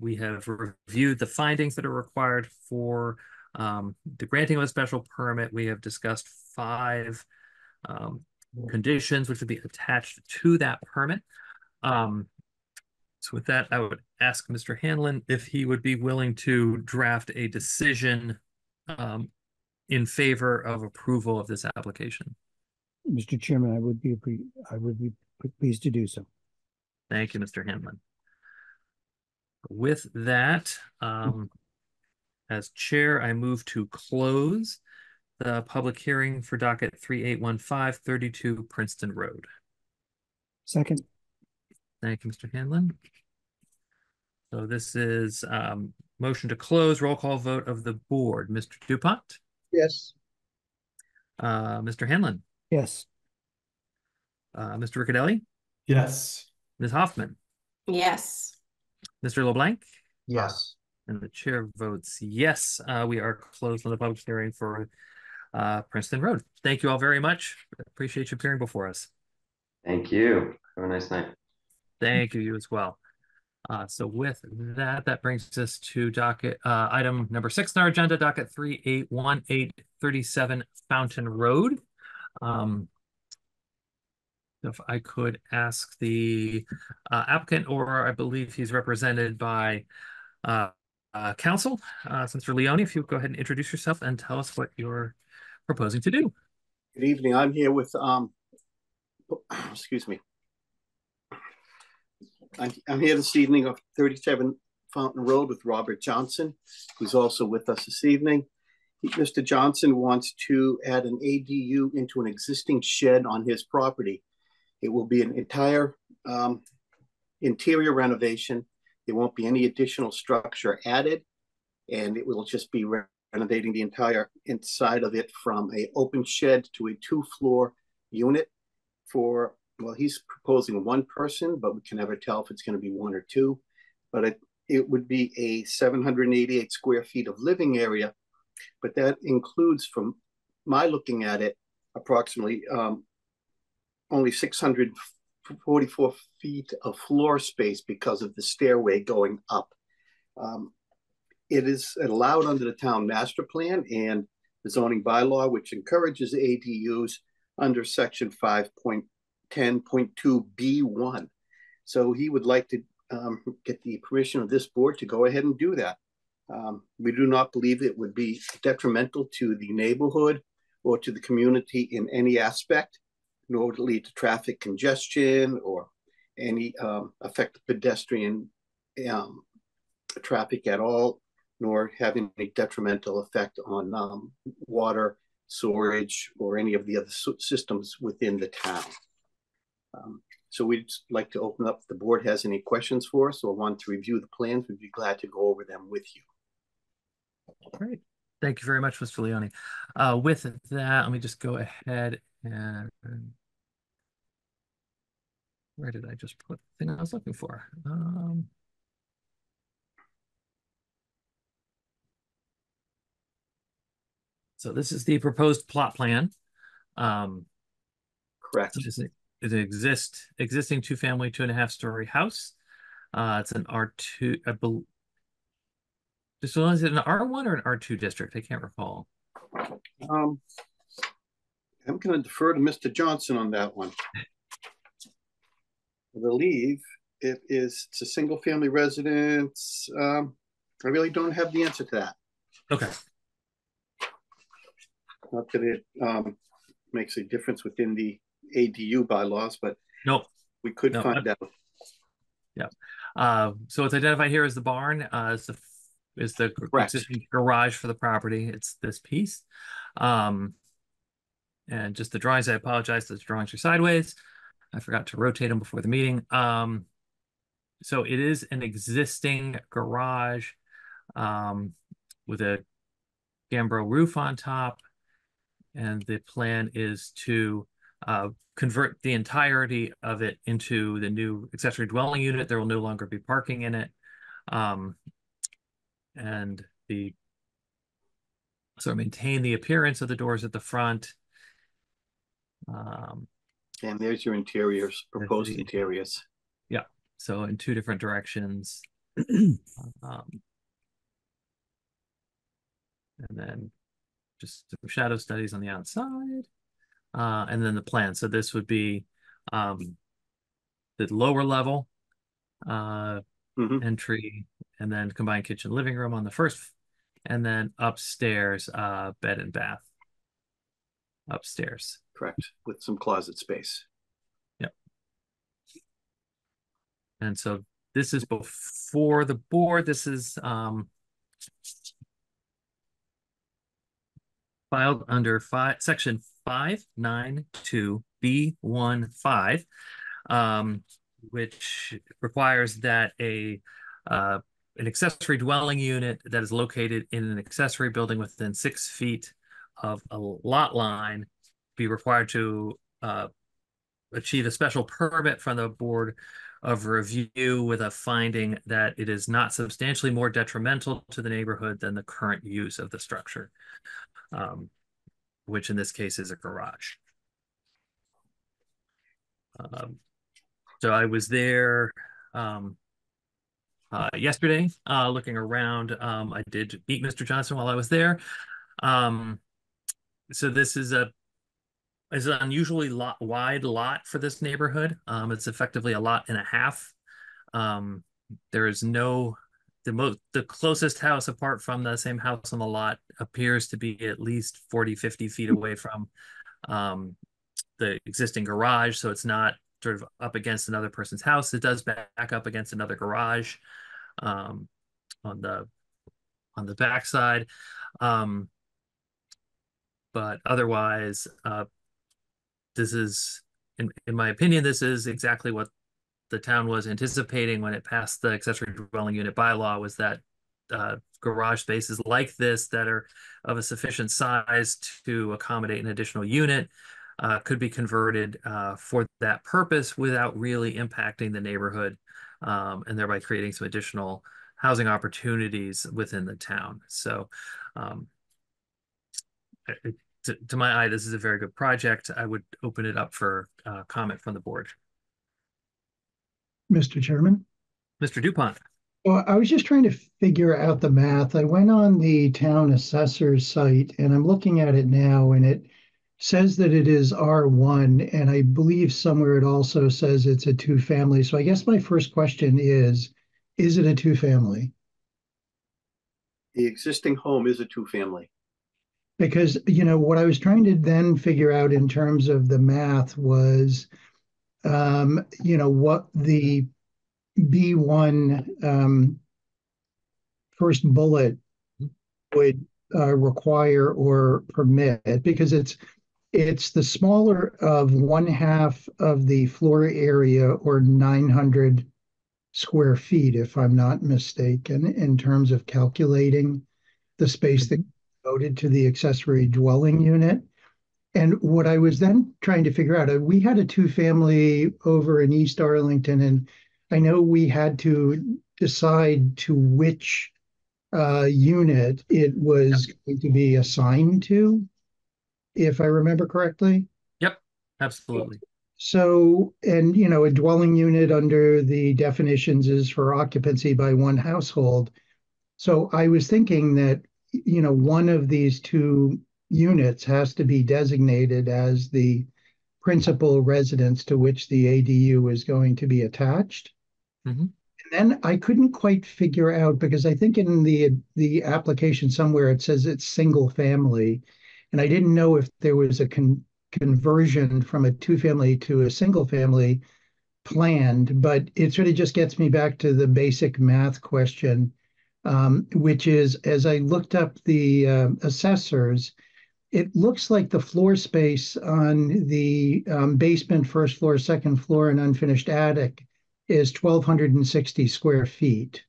We have reviewed the findings that are required for the granting of a special permit. We have discussed five conditions which would be attached to that permit. So with that, I would ask Mr. Hanlon if he would be willing to draft a decision in favor of approval of this application. Mr. Chairman, I would be pleased to do so. Thank you, Mr. Hanlon. With that, as chair, I move to close the public hearing for docket 3815, 32 Princeton Road. Second. Thank you, Mr. Hanlon. So this is motion to close, roll call vote of the board. Mr. DuPont? Yes. Mr. Hanlon? Yes. Mr. Riccadelli? Yes. Ms. Hoffman? Yes. Mr. LeBlanc? Yes. And the chair votes yes. We are closed on the public hearing for Princeton Road. Thank you all very much. Appreciate you appearing before us. Thank you. Have a nice night. Thank you. You as well. So with that, that brings us to docket item number 6 on our agenda, docket 381837 Fountain Road. If I could ask the applicant, or I believe he's represented by counsel, Mr. Leone, if you go ahead and introduce yourself and tell us what you're proposing to do. Good evening. I'm here with, excuse me. I'm here this evening on 37 Fountain Road with Robert Johnson, who's also with us this evening. Mr. Johnson wants to add an ADU into an existing shed on his property. It will be an entire interior renovation. There won't be any additional structure added, and it will just be renovating the entire inside of it from an open shed to a 2-floor unit for, well, he's proposing one person, but we can never tell if it's going to be one or two. But it would be a 788 square feet of living area, but that includes, from my looking at it, approximately only 644 feet of floor space because of the stairway going up. It is allowed under the town master plan and the zoning bylaw, which encourages ADUs under section 510.2-B1. So he would like to get the permission of this board to go ahead and do that. We do not believe it would be detrimental to the neighborhood or to the community in any aspect, nor would it lead to traffic congestion or any affect the pedestrian traffic at all, nor having any detrimental effect on water, sewerage, or any of the other systems within the town. So we'd like to open up if the board has any questions for us or want to review the plans. We'd be glad to go over them with you. Great. Thank you very much, Mr. Leone. With that, let me just go ahead and where did I just put the thing I was looking for? So this is the proposed plot plan. Correct. It existing 2-family, 2.5-story house. It's an R2, I believe. Is it an R1 or an R2 district? I can't recall. I'm going to defer to Mr. Johnson on that one. I believe it's a single-family residence. I really don't have the answer to that. Okay. Not that it makes a difference within the ADU bylaws, but no, we could find out. Yeah. So it's identified here as the barn, is the existing garage for the property. It's this piece. And just the drawings, I apologize, those drawings are sideways. I forgot to rotate them before the meeting. So it is an existing garage with a gambrel roof on top. And the plan is to convert the entirety of it into the new accessory dwelling unit. There will no longer be parking in it. And the sort of maintain the appearance of the doors at the front. And there's your interiors, proposed interiors. Yeah, so in two different directions. And then just some shadow studies on the outside. And then the plan. So this would be the lower level entry, and then combined kitchen living room on the first, and then upstairs bed and bath upstairs. Correct, with some closet space. Yep. And so this is before the board. This is filed under section 592B15, which requires that an accessory dwelling unit that is located in an accessory building within 6 feet of a lot line be required to achieve a special permit from the Board of Review with a finding that it is not substantially more detrimental to the neighborhood than the current use of the structure, which in this case is a garage. So I was there yesterday looking around. I did meet Mr. Johnson while I was there. So this is an unusually wide lot for this neighborhood. It's effectively a lot and a half. There is no, the closest house apart from the same house on the lot appears to be at least 40, 50 feet away from the existing garage. So it's not sort of up against another person's house. It does back up against another garage on the backside. But otherwise, this is, in my opinion, this is exactly what the town was anticipating when it passed the accessory dwelling unit bylaw, was that garage spaces like this that are of a sufficient size to accommodate an additional unit could be converted for that purpose without really impacting the neighborhood and thereby creating some additional housing opportunities within the town. So to my eye, this is a very good project. I would open it up for comment from the board. Mr. Chairman? Mr. DuPont. Well, I was just trying to figure out the math. I went on the town assessor's site and I'm looking at it now, and it says that it is R1, and I believe somewhere it also says it's a two-family. So I guess my first question is it a two-family? The existing home is a two-family. Because, you know, what I was trying to then figure out in terms of the math was, you know, what the B1 first bullet would require or permit, because it's the smaller of one half of the floor area, or 900 square feet, if I'm not mistaken, in terms of calculating the space that devoted to the accessory dwelling unit. And what I was then trying to figure out, we had a two-family over in East Arlington, and I know we had to decide to which unit it was going to be assigned to, if I remember correctly. Yep, absolutely. So, and you know, a dwelling unit under the definitions is for occupancy by one household. So I was thinking that, you know, one of these two units has to be designated as the principal residence to which the ADU is going to be attached. Mm-hmm. And then I couldn't quite figure out, because I think in the application somewhere it says it's single family, and I didn't know if there was a conversion from a two-family to a single-family planned, but it sort of just gets me back to the basic math question, which is, as I looked up the assessors, it looks like the floor space on the basement, first floor, second floor, and unfinished attic is 1,260 square feet.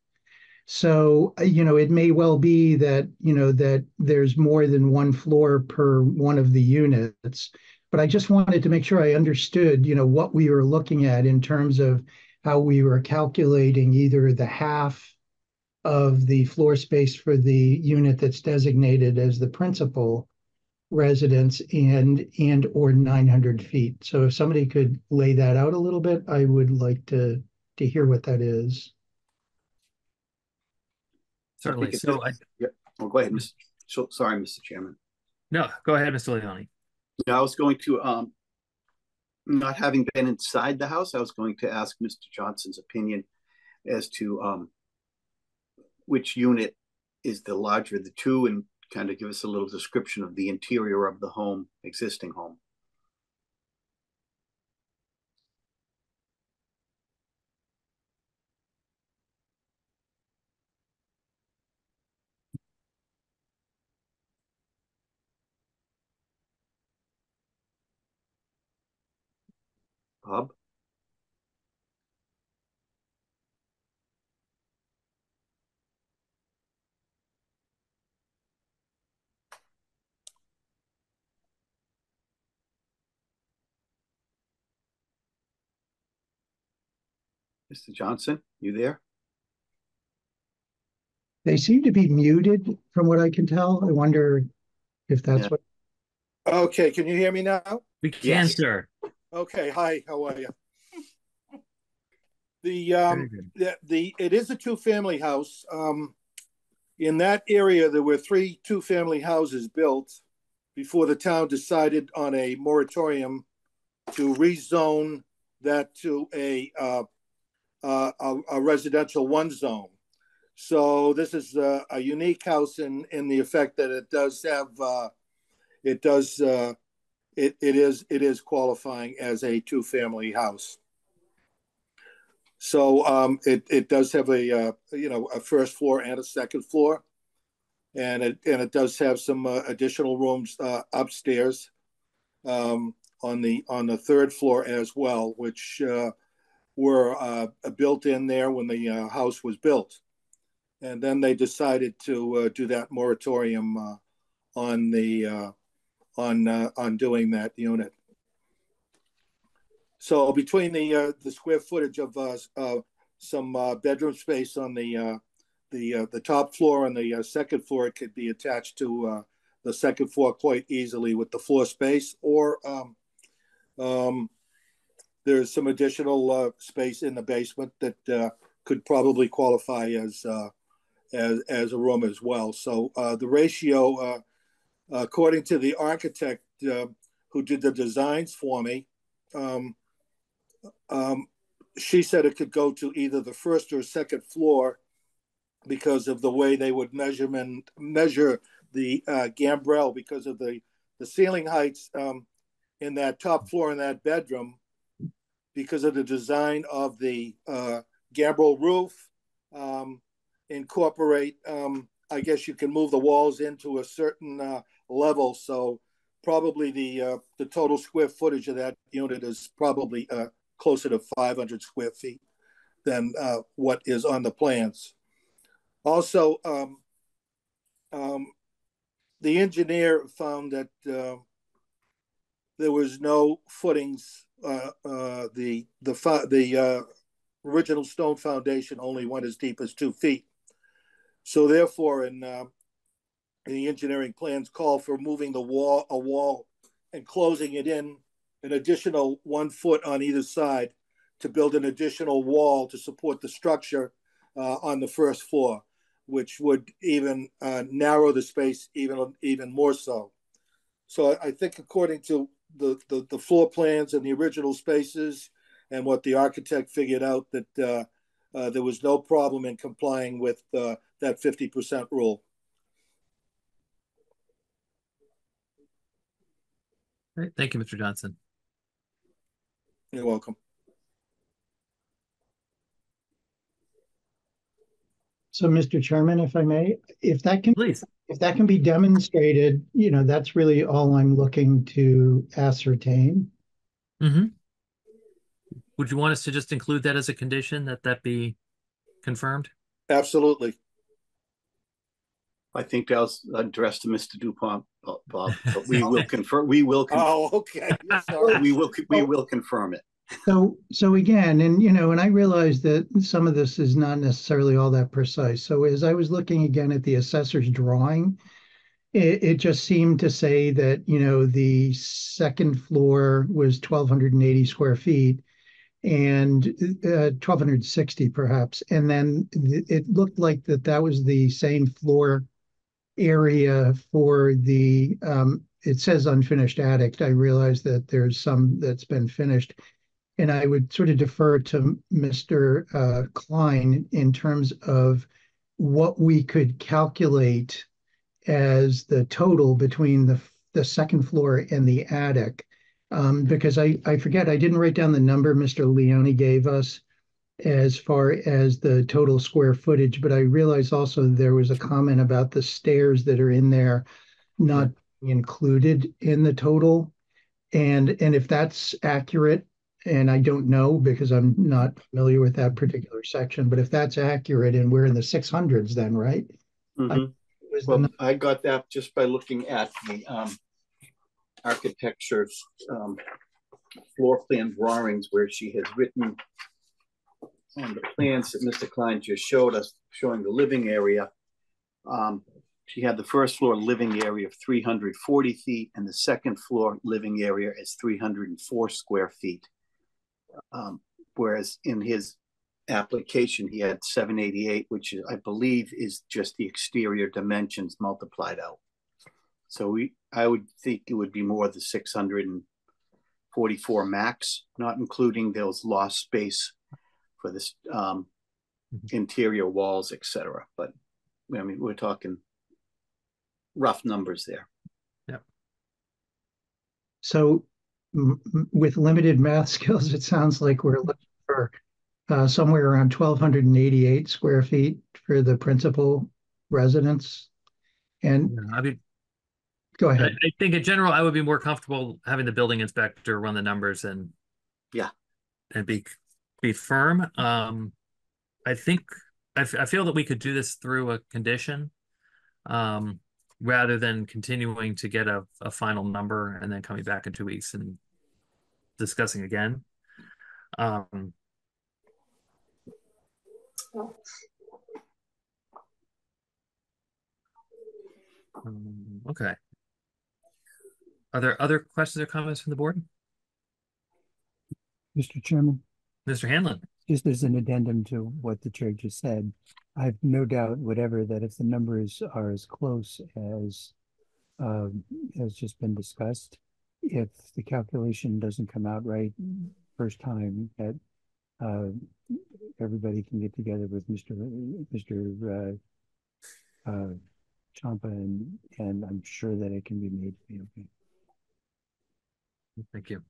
So, you know, it may well be that, you know, that there's more than one floor per one of the units, but I just wanted to make sure I understood, you know, what we were looking at in terms of how we were calculating either the half of the floor space for the unit that's designated as the principal residence and or 900 feet. So if somebody could lay that out a little bit, I would like to hear what that is. Certainly. So well, go ahead, sorry, Mr. Chairman. No, go ahead, Mr. Leone. Yeah, I was going to, not having been inside the house, I was going to ask Mr. Johnson's opinion as to which unit is the larger of the two, and kind of give us a little description of the interior of the home, existing home. Bob? Mr. Johnson, you there? They seem to be muted from what I can tell. I wonder if that's what. Okay, can you hear me now? We can, yes, sir. Okay, hi, how are you? It is a two-family house. In that area, there were three two-family houses built before the town decided on a moratorium to rezone that to a residential one zone. So this is a unique house in the effect that it does have. It is qualifying as a two-family house. So it does have a first floor and a second floor, and it does have some additional rooms upstairs on the third floor as well, which were built in there when the house was built. And then they decided to do that moratorium on doing that unit. So between the square footage of some bedroom space on the top floor and the second floor, it could be attached to the second floor quite easily with the floor space. Or there's some additional space in the basement that could probably qualify as a room as well. So the ratio, according to the architect who did the designs for me, she said it could go to either the first or second floor because of the way they would measure the gambrel, because of the ceiling heights in that top floor in that bedroom, because of the design of the gambrel roof, incorporate, I guess you can move the walls into a certain level. So probably the total square footage of that unit is probably closer to 500 square feet than what is on the plans. Also, the engineer found that there was no footings. The original stone foundation only went as deep as 2 feet. So therefore, the engineering plans call for moving a wall and closing it in an additional 1 foot on either side to build an additional wall to support the structure on the first floor, which would even narrow the space even more so. So I think according to the floor plans and the original spaces and what the architect figured out, that there was no problem in complying with that 50% rule. Thank you, Mr. Johnson. You're welcome. So, Mr. Chairman, if I may, if that can be demonstrated, you know, that's really all I'm looking to ascertain. Mm-hmm. Would you want us to just include that as a condition, that be confirmed? Absolutely. I think that was addressed to Mr. DuPont, Bob. But we will confirm. We will. Oh, okay. Sorry. We will confirm it. So again, and you know, and I realize that some of this is not necessarily all that precise. So as I was looking again at the assessor's drawing, it just seemed to say that, you know, the second floor was 1,280 square feet and 1,260 perhaps, and then it looked like that was the same floor area for the, it says unfinished attic. I realize that there's some that's been finished, and I would sort of defer to Mr. Klein in terms of what we could calculate as the total between the second floor and the attic, because I forget, I didn't write down the number Mr. Leone gave us as far as the total square footage, but I realize also there was a comment about the stairs that are in there not included in the total. And if that's accurate, and I don't know because I'm not familiar with that particular section, but if that's accurate and we're in the 600s then, right? Mm-hmm. I got that just by looking at the architecture's floor plan drawings where she has written on the plans that Mr. Klein just showed us, showing the living area. She had the first floor living area of 340 feet and the second floor living area is 304 square feet. Whereas in his application, he had 788, which is, I believe is just the exterior dimensions multiplied out. So I would think it would be more the 644 max, not including those lost space for this interior walls, etc. But I mean, we're talking rough numbers there. Yeah. So with limited math skills, it sounds like we're looking for somewhere around 1,288 square feet for the principal residence. And yeah, I mean, go ahead. I think in general, I would be more comfortable having the building inspector run the numbers and yeah, and be firm. I think I feel that we could do this through a condition rather than continuing to get a final number and then coming back in 2 weeks and discussing again. Okay. Are there other questions or comments from the board? Mr. Chairman. Mr. Hanlon. Just as an addendum to what the chair just said, I have no doubt whatever that if the numbers are as close as has just been discussed, if the calculation doesn't come out right first time, that everybody can get together with Mr. Ciampa, and I'm sure that it can be made to be okay. Thank you.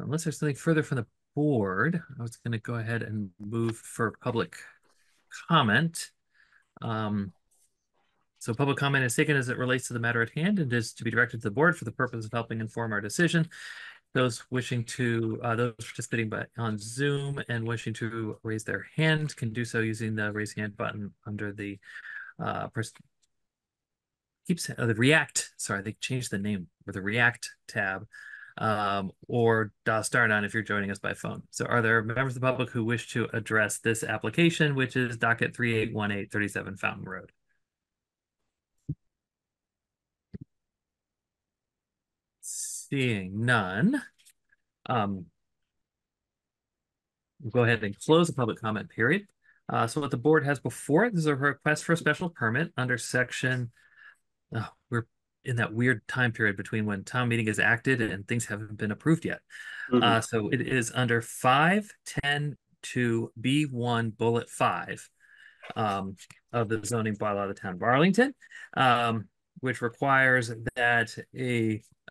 Unless there's something further from the board, I was going to go ahead and move for public comment. So public comment is taken as it relates to the matter at hand and is to be directed to the board for the purpose of helping inform our decision. Those wishing to, those participating on Zoom and wishing to raise their hand can do so using the raise hand button under the the React. Sorry, they changed the name with the React tab. Or *9 if you're joining us by phone. So are there members of the public who wish to address this application, which is docket 3818 37 Fountain Road? Seeing none, we'll go ahead and close the public comment period. So what the board has before it is a request for a special permit under section, we're in that weird time period between when town meeting is acted and things haven't been approved yet. So it is under 510-2-B-1 bullet 5 of the zoning bylaw of the town of Arlington, which requires that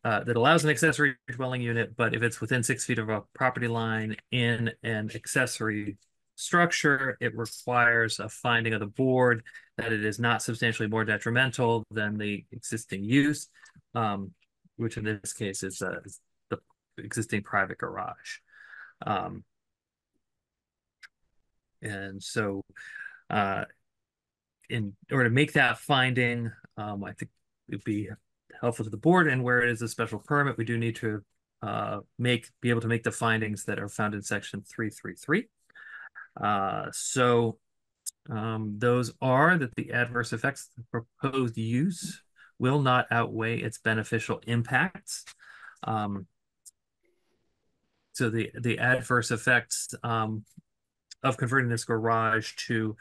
that allows an accessory dwelling unit, but if it's within 6 feet of a property line in an accessory structure, it requires a finding of the board that it is not substantially more detrimental than the existing use, which in this case is the existing private garage. And so in order to make that finding, I think it'd be helpful to the board, and where it is a special permit, we do need to be able to make the findings that are found in section 333. Those are that the adverse effects of the proposed use will not outweigh its beneficial impacts. So the adverse effects of converting this garage to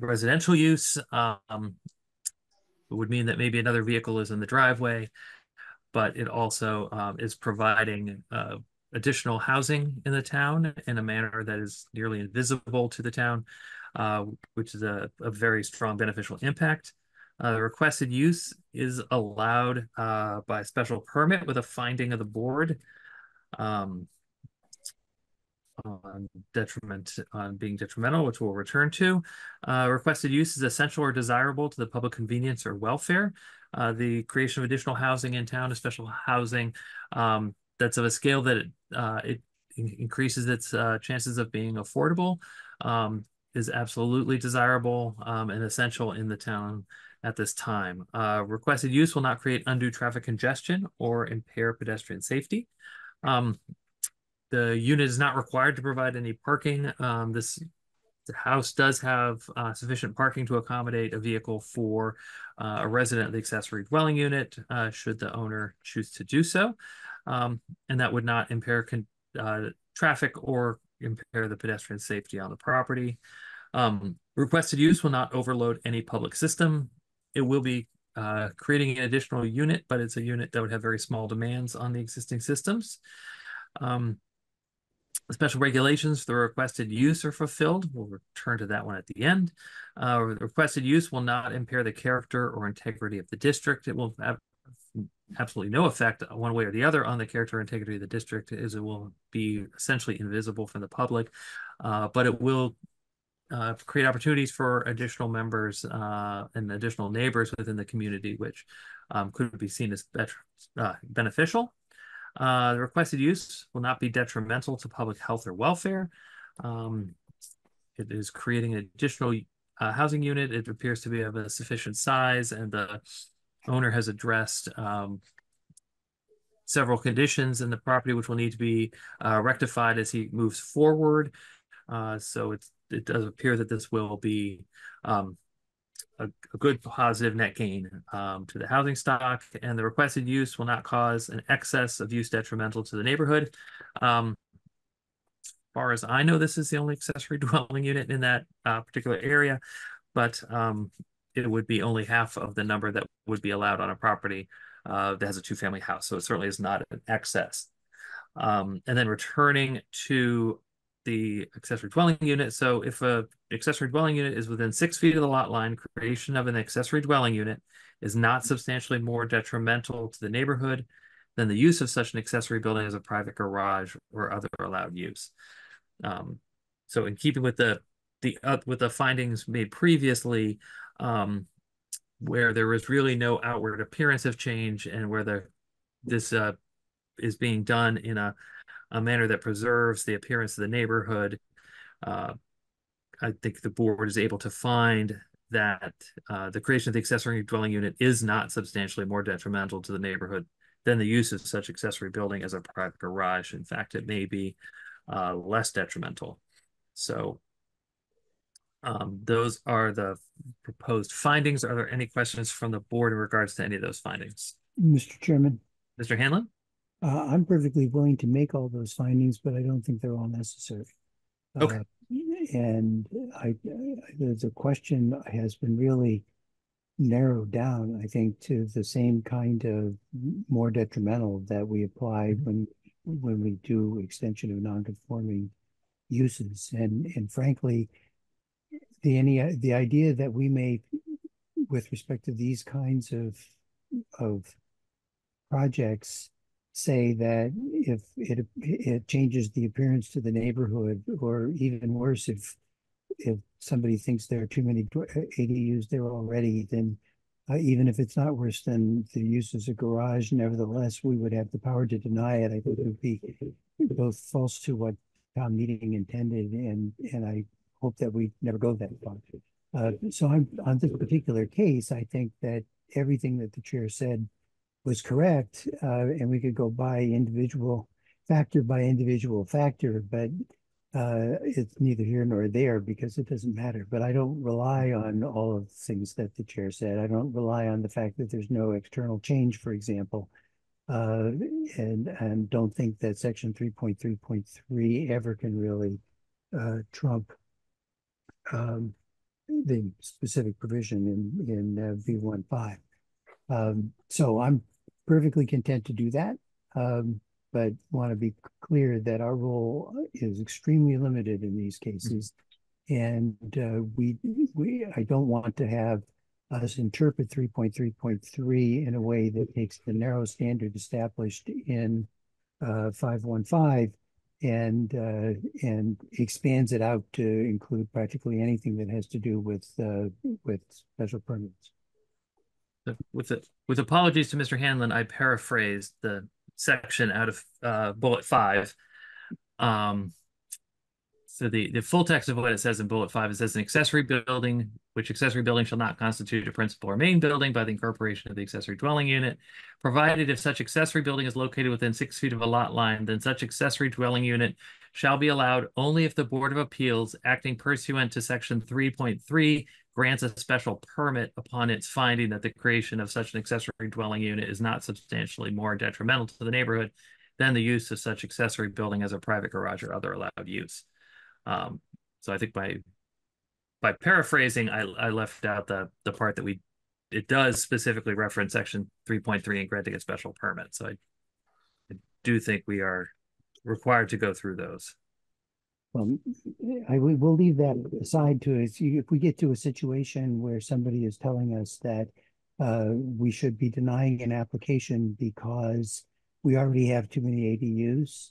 residential use would mean that maybe another vehicle is in the driveway, but it also is providing additional housing in the town in a manner that is nearly invisible to the town, which is a very strong beneficial impact. The requested use is allowed by special permit with a finding of the board on being detrimental, which we'll return to. Requested use is essential or desirable to the public convenience or welfare. The creation of additional housing in town, special housing, that's of a scale that it increases its chances of being affordable, is absolutely desirable and essential in the town at this time. Requested use will not create undue traffic congestion or impair pedestrian safety. The unit is not required to provide any parking. The house does have sufficient parking to accommodate a vehicle for a resident of the accessory dwelling unit, should the owner choose to do so. And that would not impair traffic or impair the pedestrian safety on the property. Requested use will not overload any public system. It will be creating an additional unit, but it's a unit that would have very small demands on the existing systems. Special regulations for the requested use are fulfilled. We'll return to that one at the end. The requested use will not impair the character or integrity of the district. It will have absolutely no effect one way or the other on the character or integrity of the district, as it will be essentially invisible from the public, but it will create opportunities for additional members and additional neighbors within the community, which could be seen as beneficial. The requested use will not be detrimental to public health or welfare. It is creating an additional housing unit. It appears to be of a sufficient size, and the owner has addressed several conditions in the property which will need to be rectified as he moves forward. So it does appear that this will be a good positive net gain to the housing stock, and the requested use will not cause an excess of use detrimental to the neighborhood. As far as I know, this is the only accessory dwelling unit in that particular area, but it would be only half of the number that would be allowed on a property that has a two-family house, so it certainly is not an excess. And then returning to the accessory dwelling unit. So if a accessory dwelling unit is within 6 feet of the lot line, creation of an accessory dwelling unit is not substantially more detrimental to the neighborhood than the use of such an accessory building as a private garage or other allowed use. So in keeping with the findings made previously, where there was really no outward appearance of change, and where this is being done in a manner that preserves the appearance of the neighborhood, I think the board is able to find that the creation of the accessory dwelling unit is not substantially more detrimental to the neighborhood than the use of such accessory building as a private garage. In fact, it may be less detrimental. So those are the proposed findings. Are there any questions from the board in regards to any of those findings? Mr. Chairman. Mr. Hanlon. I'm perfectly willing to make all those findings, but I don't think they're all necessary. Okay. And the question has been really narrowed down, I think, to the same kind of more detrimental that we apply when we do extension of non-conforming uses. And frankly, the idea that we may, with respect to these kinds of projects, say that if it changes the appearance to the neighborhood, or even worse, if somebody thinks there are too many ADUs there already, then even if it's not worse than the use as a garage, nevertheless, we would have the power to deny it. I think it would be both false to what town meeting intended, and I hope that we never go that far. So on this particular case, I think that everything that the chair said was correct, and we could go by individual factor by individual factor, but it's neither here nor there because it doesn't matter. But I don't rely on all of the things that the chair said. I don't rely on the fact that there's no external change, for example, and don't think that Section 3.3.3 ever can really trump the specific provision in V15. So I'm perfectly content to do that, but want to be clear that our role is extremely limited in these cases, and I don't want to have us interpret 3.3.3 in a way that takes the narrow standard established in 515 and expands it out to include practically anything that has to do with special permits. With apologies to Mr. Hanlon, I paraphrased the section out of bullet 5. So the full text of what it says in bullet 5, it says an accessory building, which accessory building shall not constitute a principal or main building by the incorporation of the accessory dwelling unit, provided if such accessory building is located within 6 feet of a lot line, then such accessory dwelling unit shall be allowed only if the Board of Appeals, acting pursuant to Section 3.3, grants a special permit upon its finding that the creation of such an accessory dwelling unit is not substantially more detrimental to the neighborhood than the use of such accessory building as a private garage or other allowed use. So I think by paraphrasing, I left out the part that it does specifically reference Section 3.3 and granting a special permit. So I do think we are required to go through those. We'll leave that aside to us. If we get to a situation where somebody is telling us that we should be denying an application because we already have too many ADUs,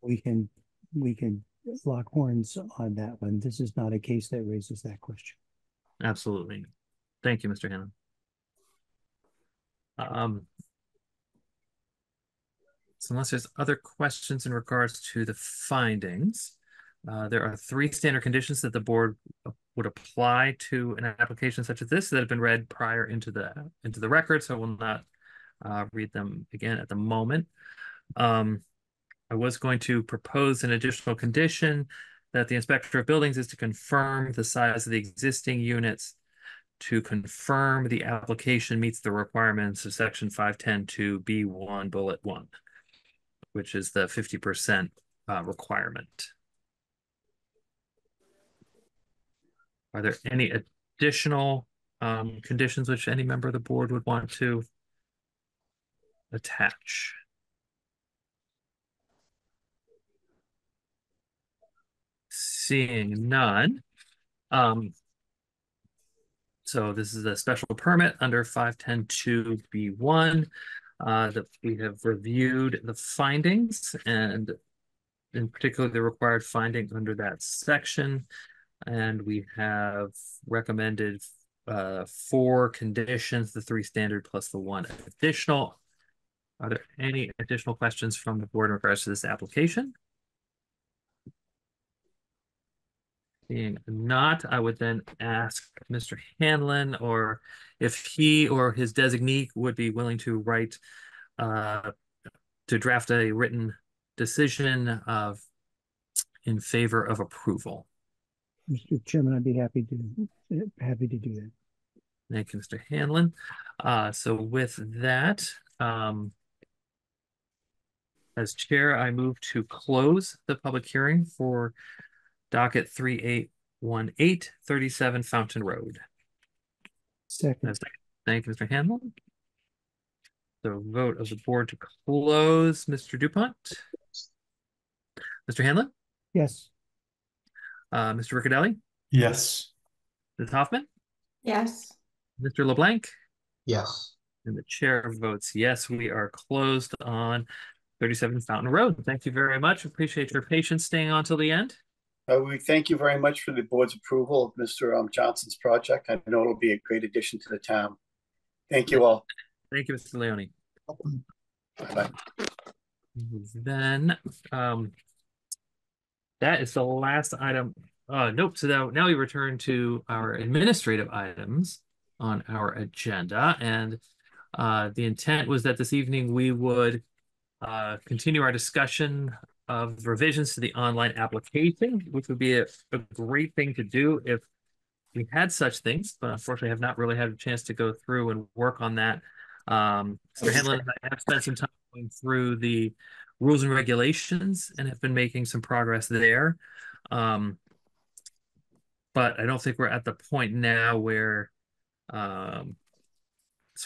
we can lock horns on that one. This is not a case that raises that question. Absolutely. Thank you, Mr. Hanlon. So unless there's other questions in regards to the findings, there are 3 standard conditions that the board would apply to an application such as this that have been read prior into the record, so I will not read them again at the moment. I was going to propose an additional condition that the inspector of buildings is to confirm the size of the existing units to confirm the application meets the requirements of Section 510-2-B-1 Bullet 1, which is the 50% requirement. Are there any additional conditions which any member of the board would want to attach? Seeing none. So this is a special permit under 510-2-B1 that we have reviewed the findings, and in particular the required finding under that section. And we have recommended 4 conditions, the 3 standard plus the 1 additional. Are there any additional questions from the board in regards to this application? Being not, I would then ask Mr. Hanlon, or if he or his designee would be willing to write, to draft a written decision of in favor of approval. Mr. Chairman, I'd be happy to do that. Thank you, Mr. Hanlon. So with that, as chair, I move to close the public hearing for docket 3818, 37 Fountain Road. Second. Thank you, Mr. Hanlon. The vote of the board to close. Mr. DuPont? Mr. Hanlon? Yes. Mr. Riccadelli? Yes. Ms. Hoffman? Yes. Mr. LeBlanc? Yes. And the chair votes yes. We are closed on 37 Fountain Road. Thank you very much. Appreciate your patience staying on till the end. We thank you very much for the board's approval of Mr. Johnson's project. I know it'll be a great addition to the town. Thank you all. Thank you, Mr. Leone. Bye-bye. Then that is the last item. Nope. So now we return to our administrative items on our agenda. And the intent was that this evening we would continue our discussion of revisions to the online application, which would be a great thing to do if we had such things, but unfortunately have not really had a chance to go through and work on that. Mr. Hanlon and I have spent some time going through the rules and regulations and have been making some progress there. But I don't think we're at the point now where it's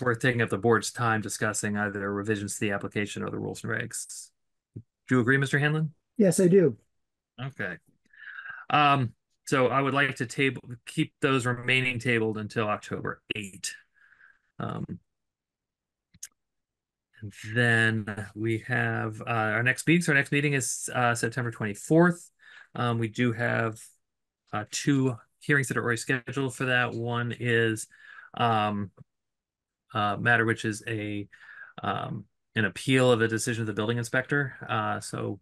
worth taking up the board's time discussing either revisions to the application or the rules and regs. Do you agree, Mr. Hanlon? Yes, I do. Okay. So I would like to keep those remaining tabled until October 8. And then we have our next meeting. So our next meeting is September 24th. We do have 2 hearings that are already scheduled for that. One is a matter which is an appeal of a decision of the building inspector. So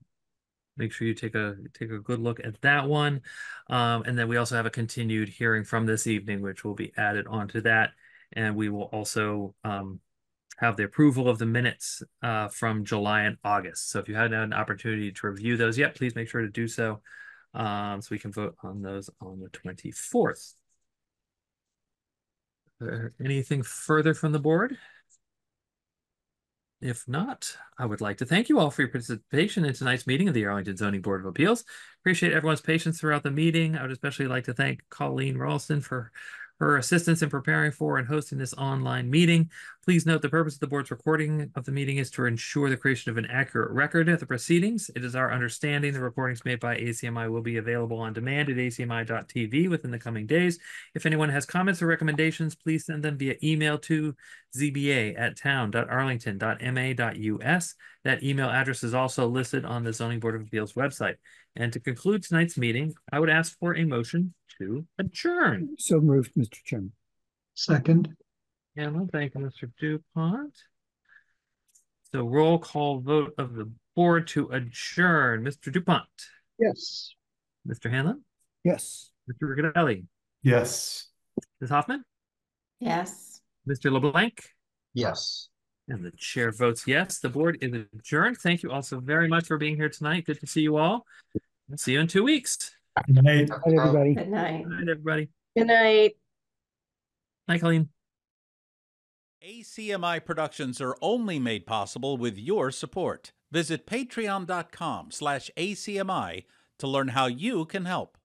make sure you take a good look at that one. And then we also have a continued hearing from this evening, which will be added onto that. And we will also have the approval of the minutes from July and August. So if you hadn't had an opportunity to review those yet, please make sure to do so, so we can vote on those on the 24th. Anything further from the board? If not, I would like to thank you all for your participation in tonight's meeting of the Arlington Zoning Board of Appeals. Appreciate everyone's patience throughout the meeting. I would especially like to thank Colleen Ralston for her assistance in preparing for and hosting this online meeting. Please note the purpose of the board's recording of the meeting is to ensure the creation of an accurate record of the proceedings. It is our understanding the recordings made by ACMI will be available on demand at acmi.tv within the coming days. If anyone has comments or recommendations, please send them via email to zba@town.arlington.ma.us. That email address is also listed on the Zoning Board of Appeals website. And to conclude tonight's meeting, I would ask for a motion to adjourn. So moved, Mr. Chairman. Second. And we'll thank Mr. DuPont. The roll call vote of the board to adjourn. Mr. DuPont. Yes. Mr. Hanlon. Yes. Mr. Riccadelli. Yes. Ms. Hoffman. Yes. Mr. LeBlanc? Yes. And the chair votes yes. The board is adjourned. Thank you all so very much for being here tonight. Good to see you all. I'll see you in 2 weeks. Good night. Good night, everybody. Good night. Good night, everybody. Good night. Night, Colleen. ACMI productions are only made possible with your support. Visit patreon.com/ACMI to learn how you can help.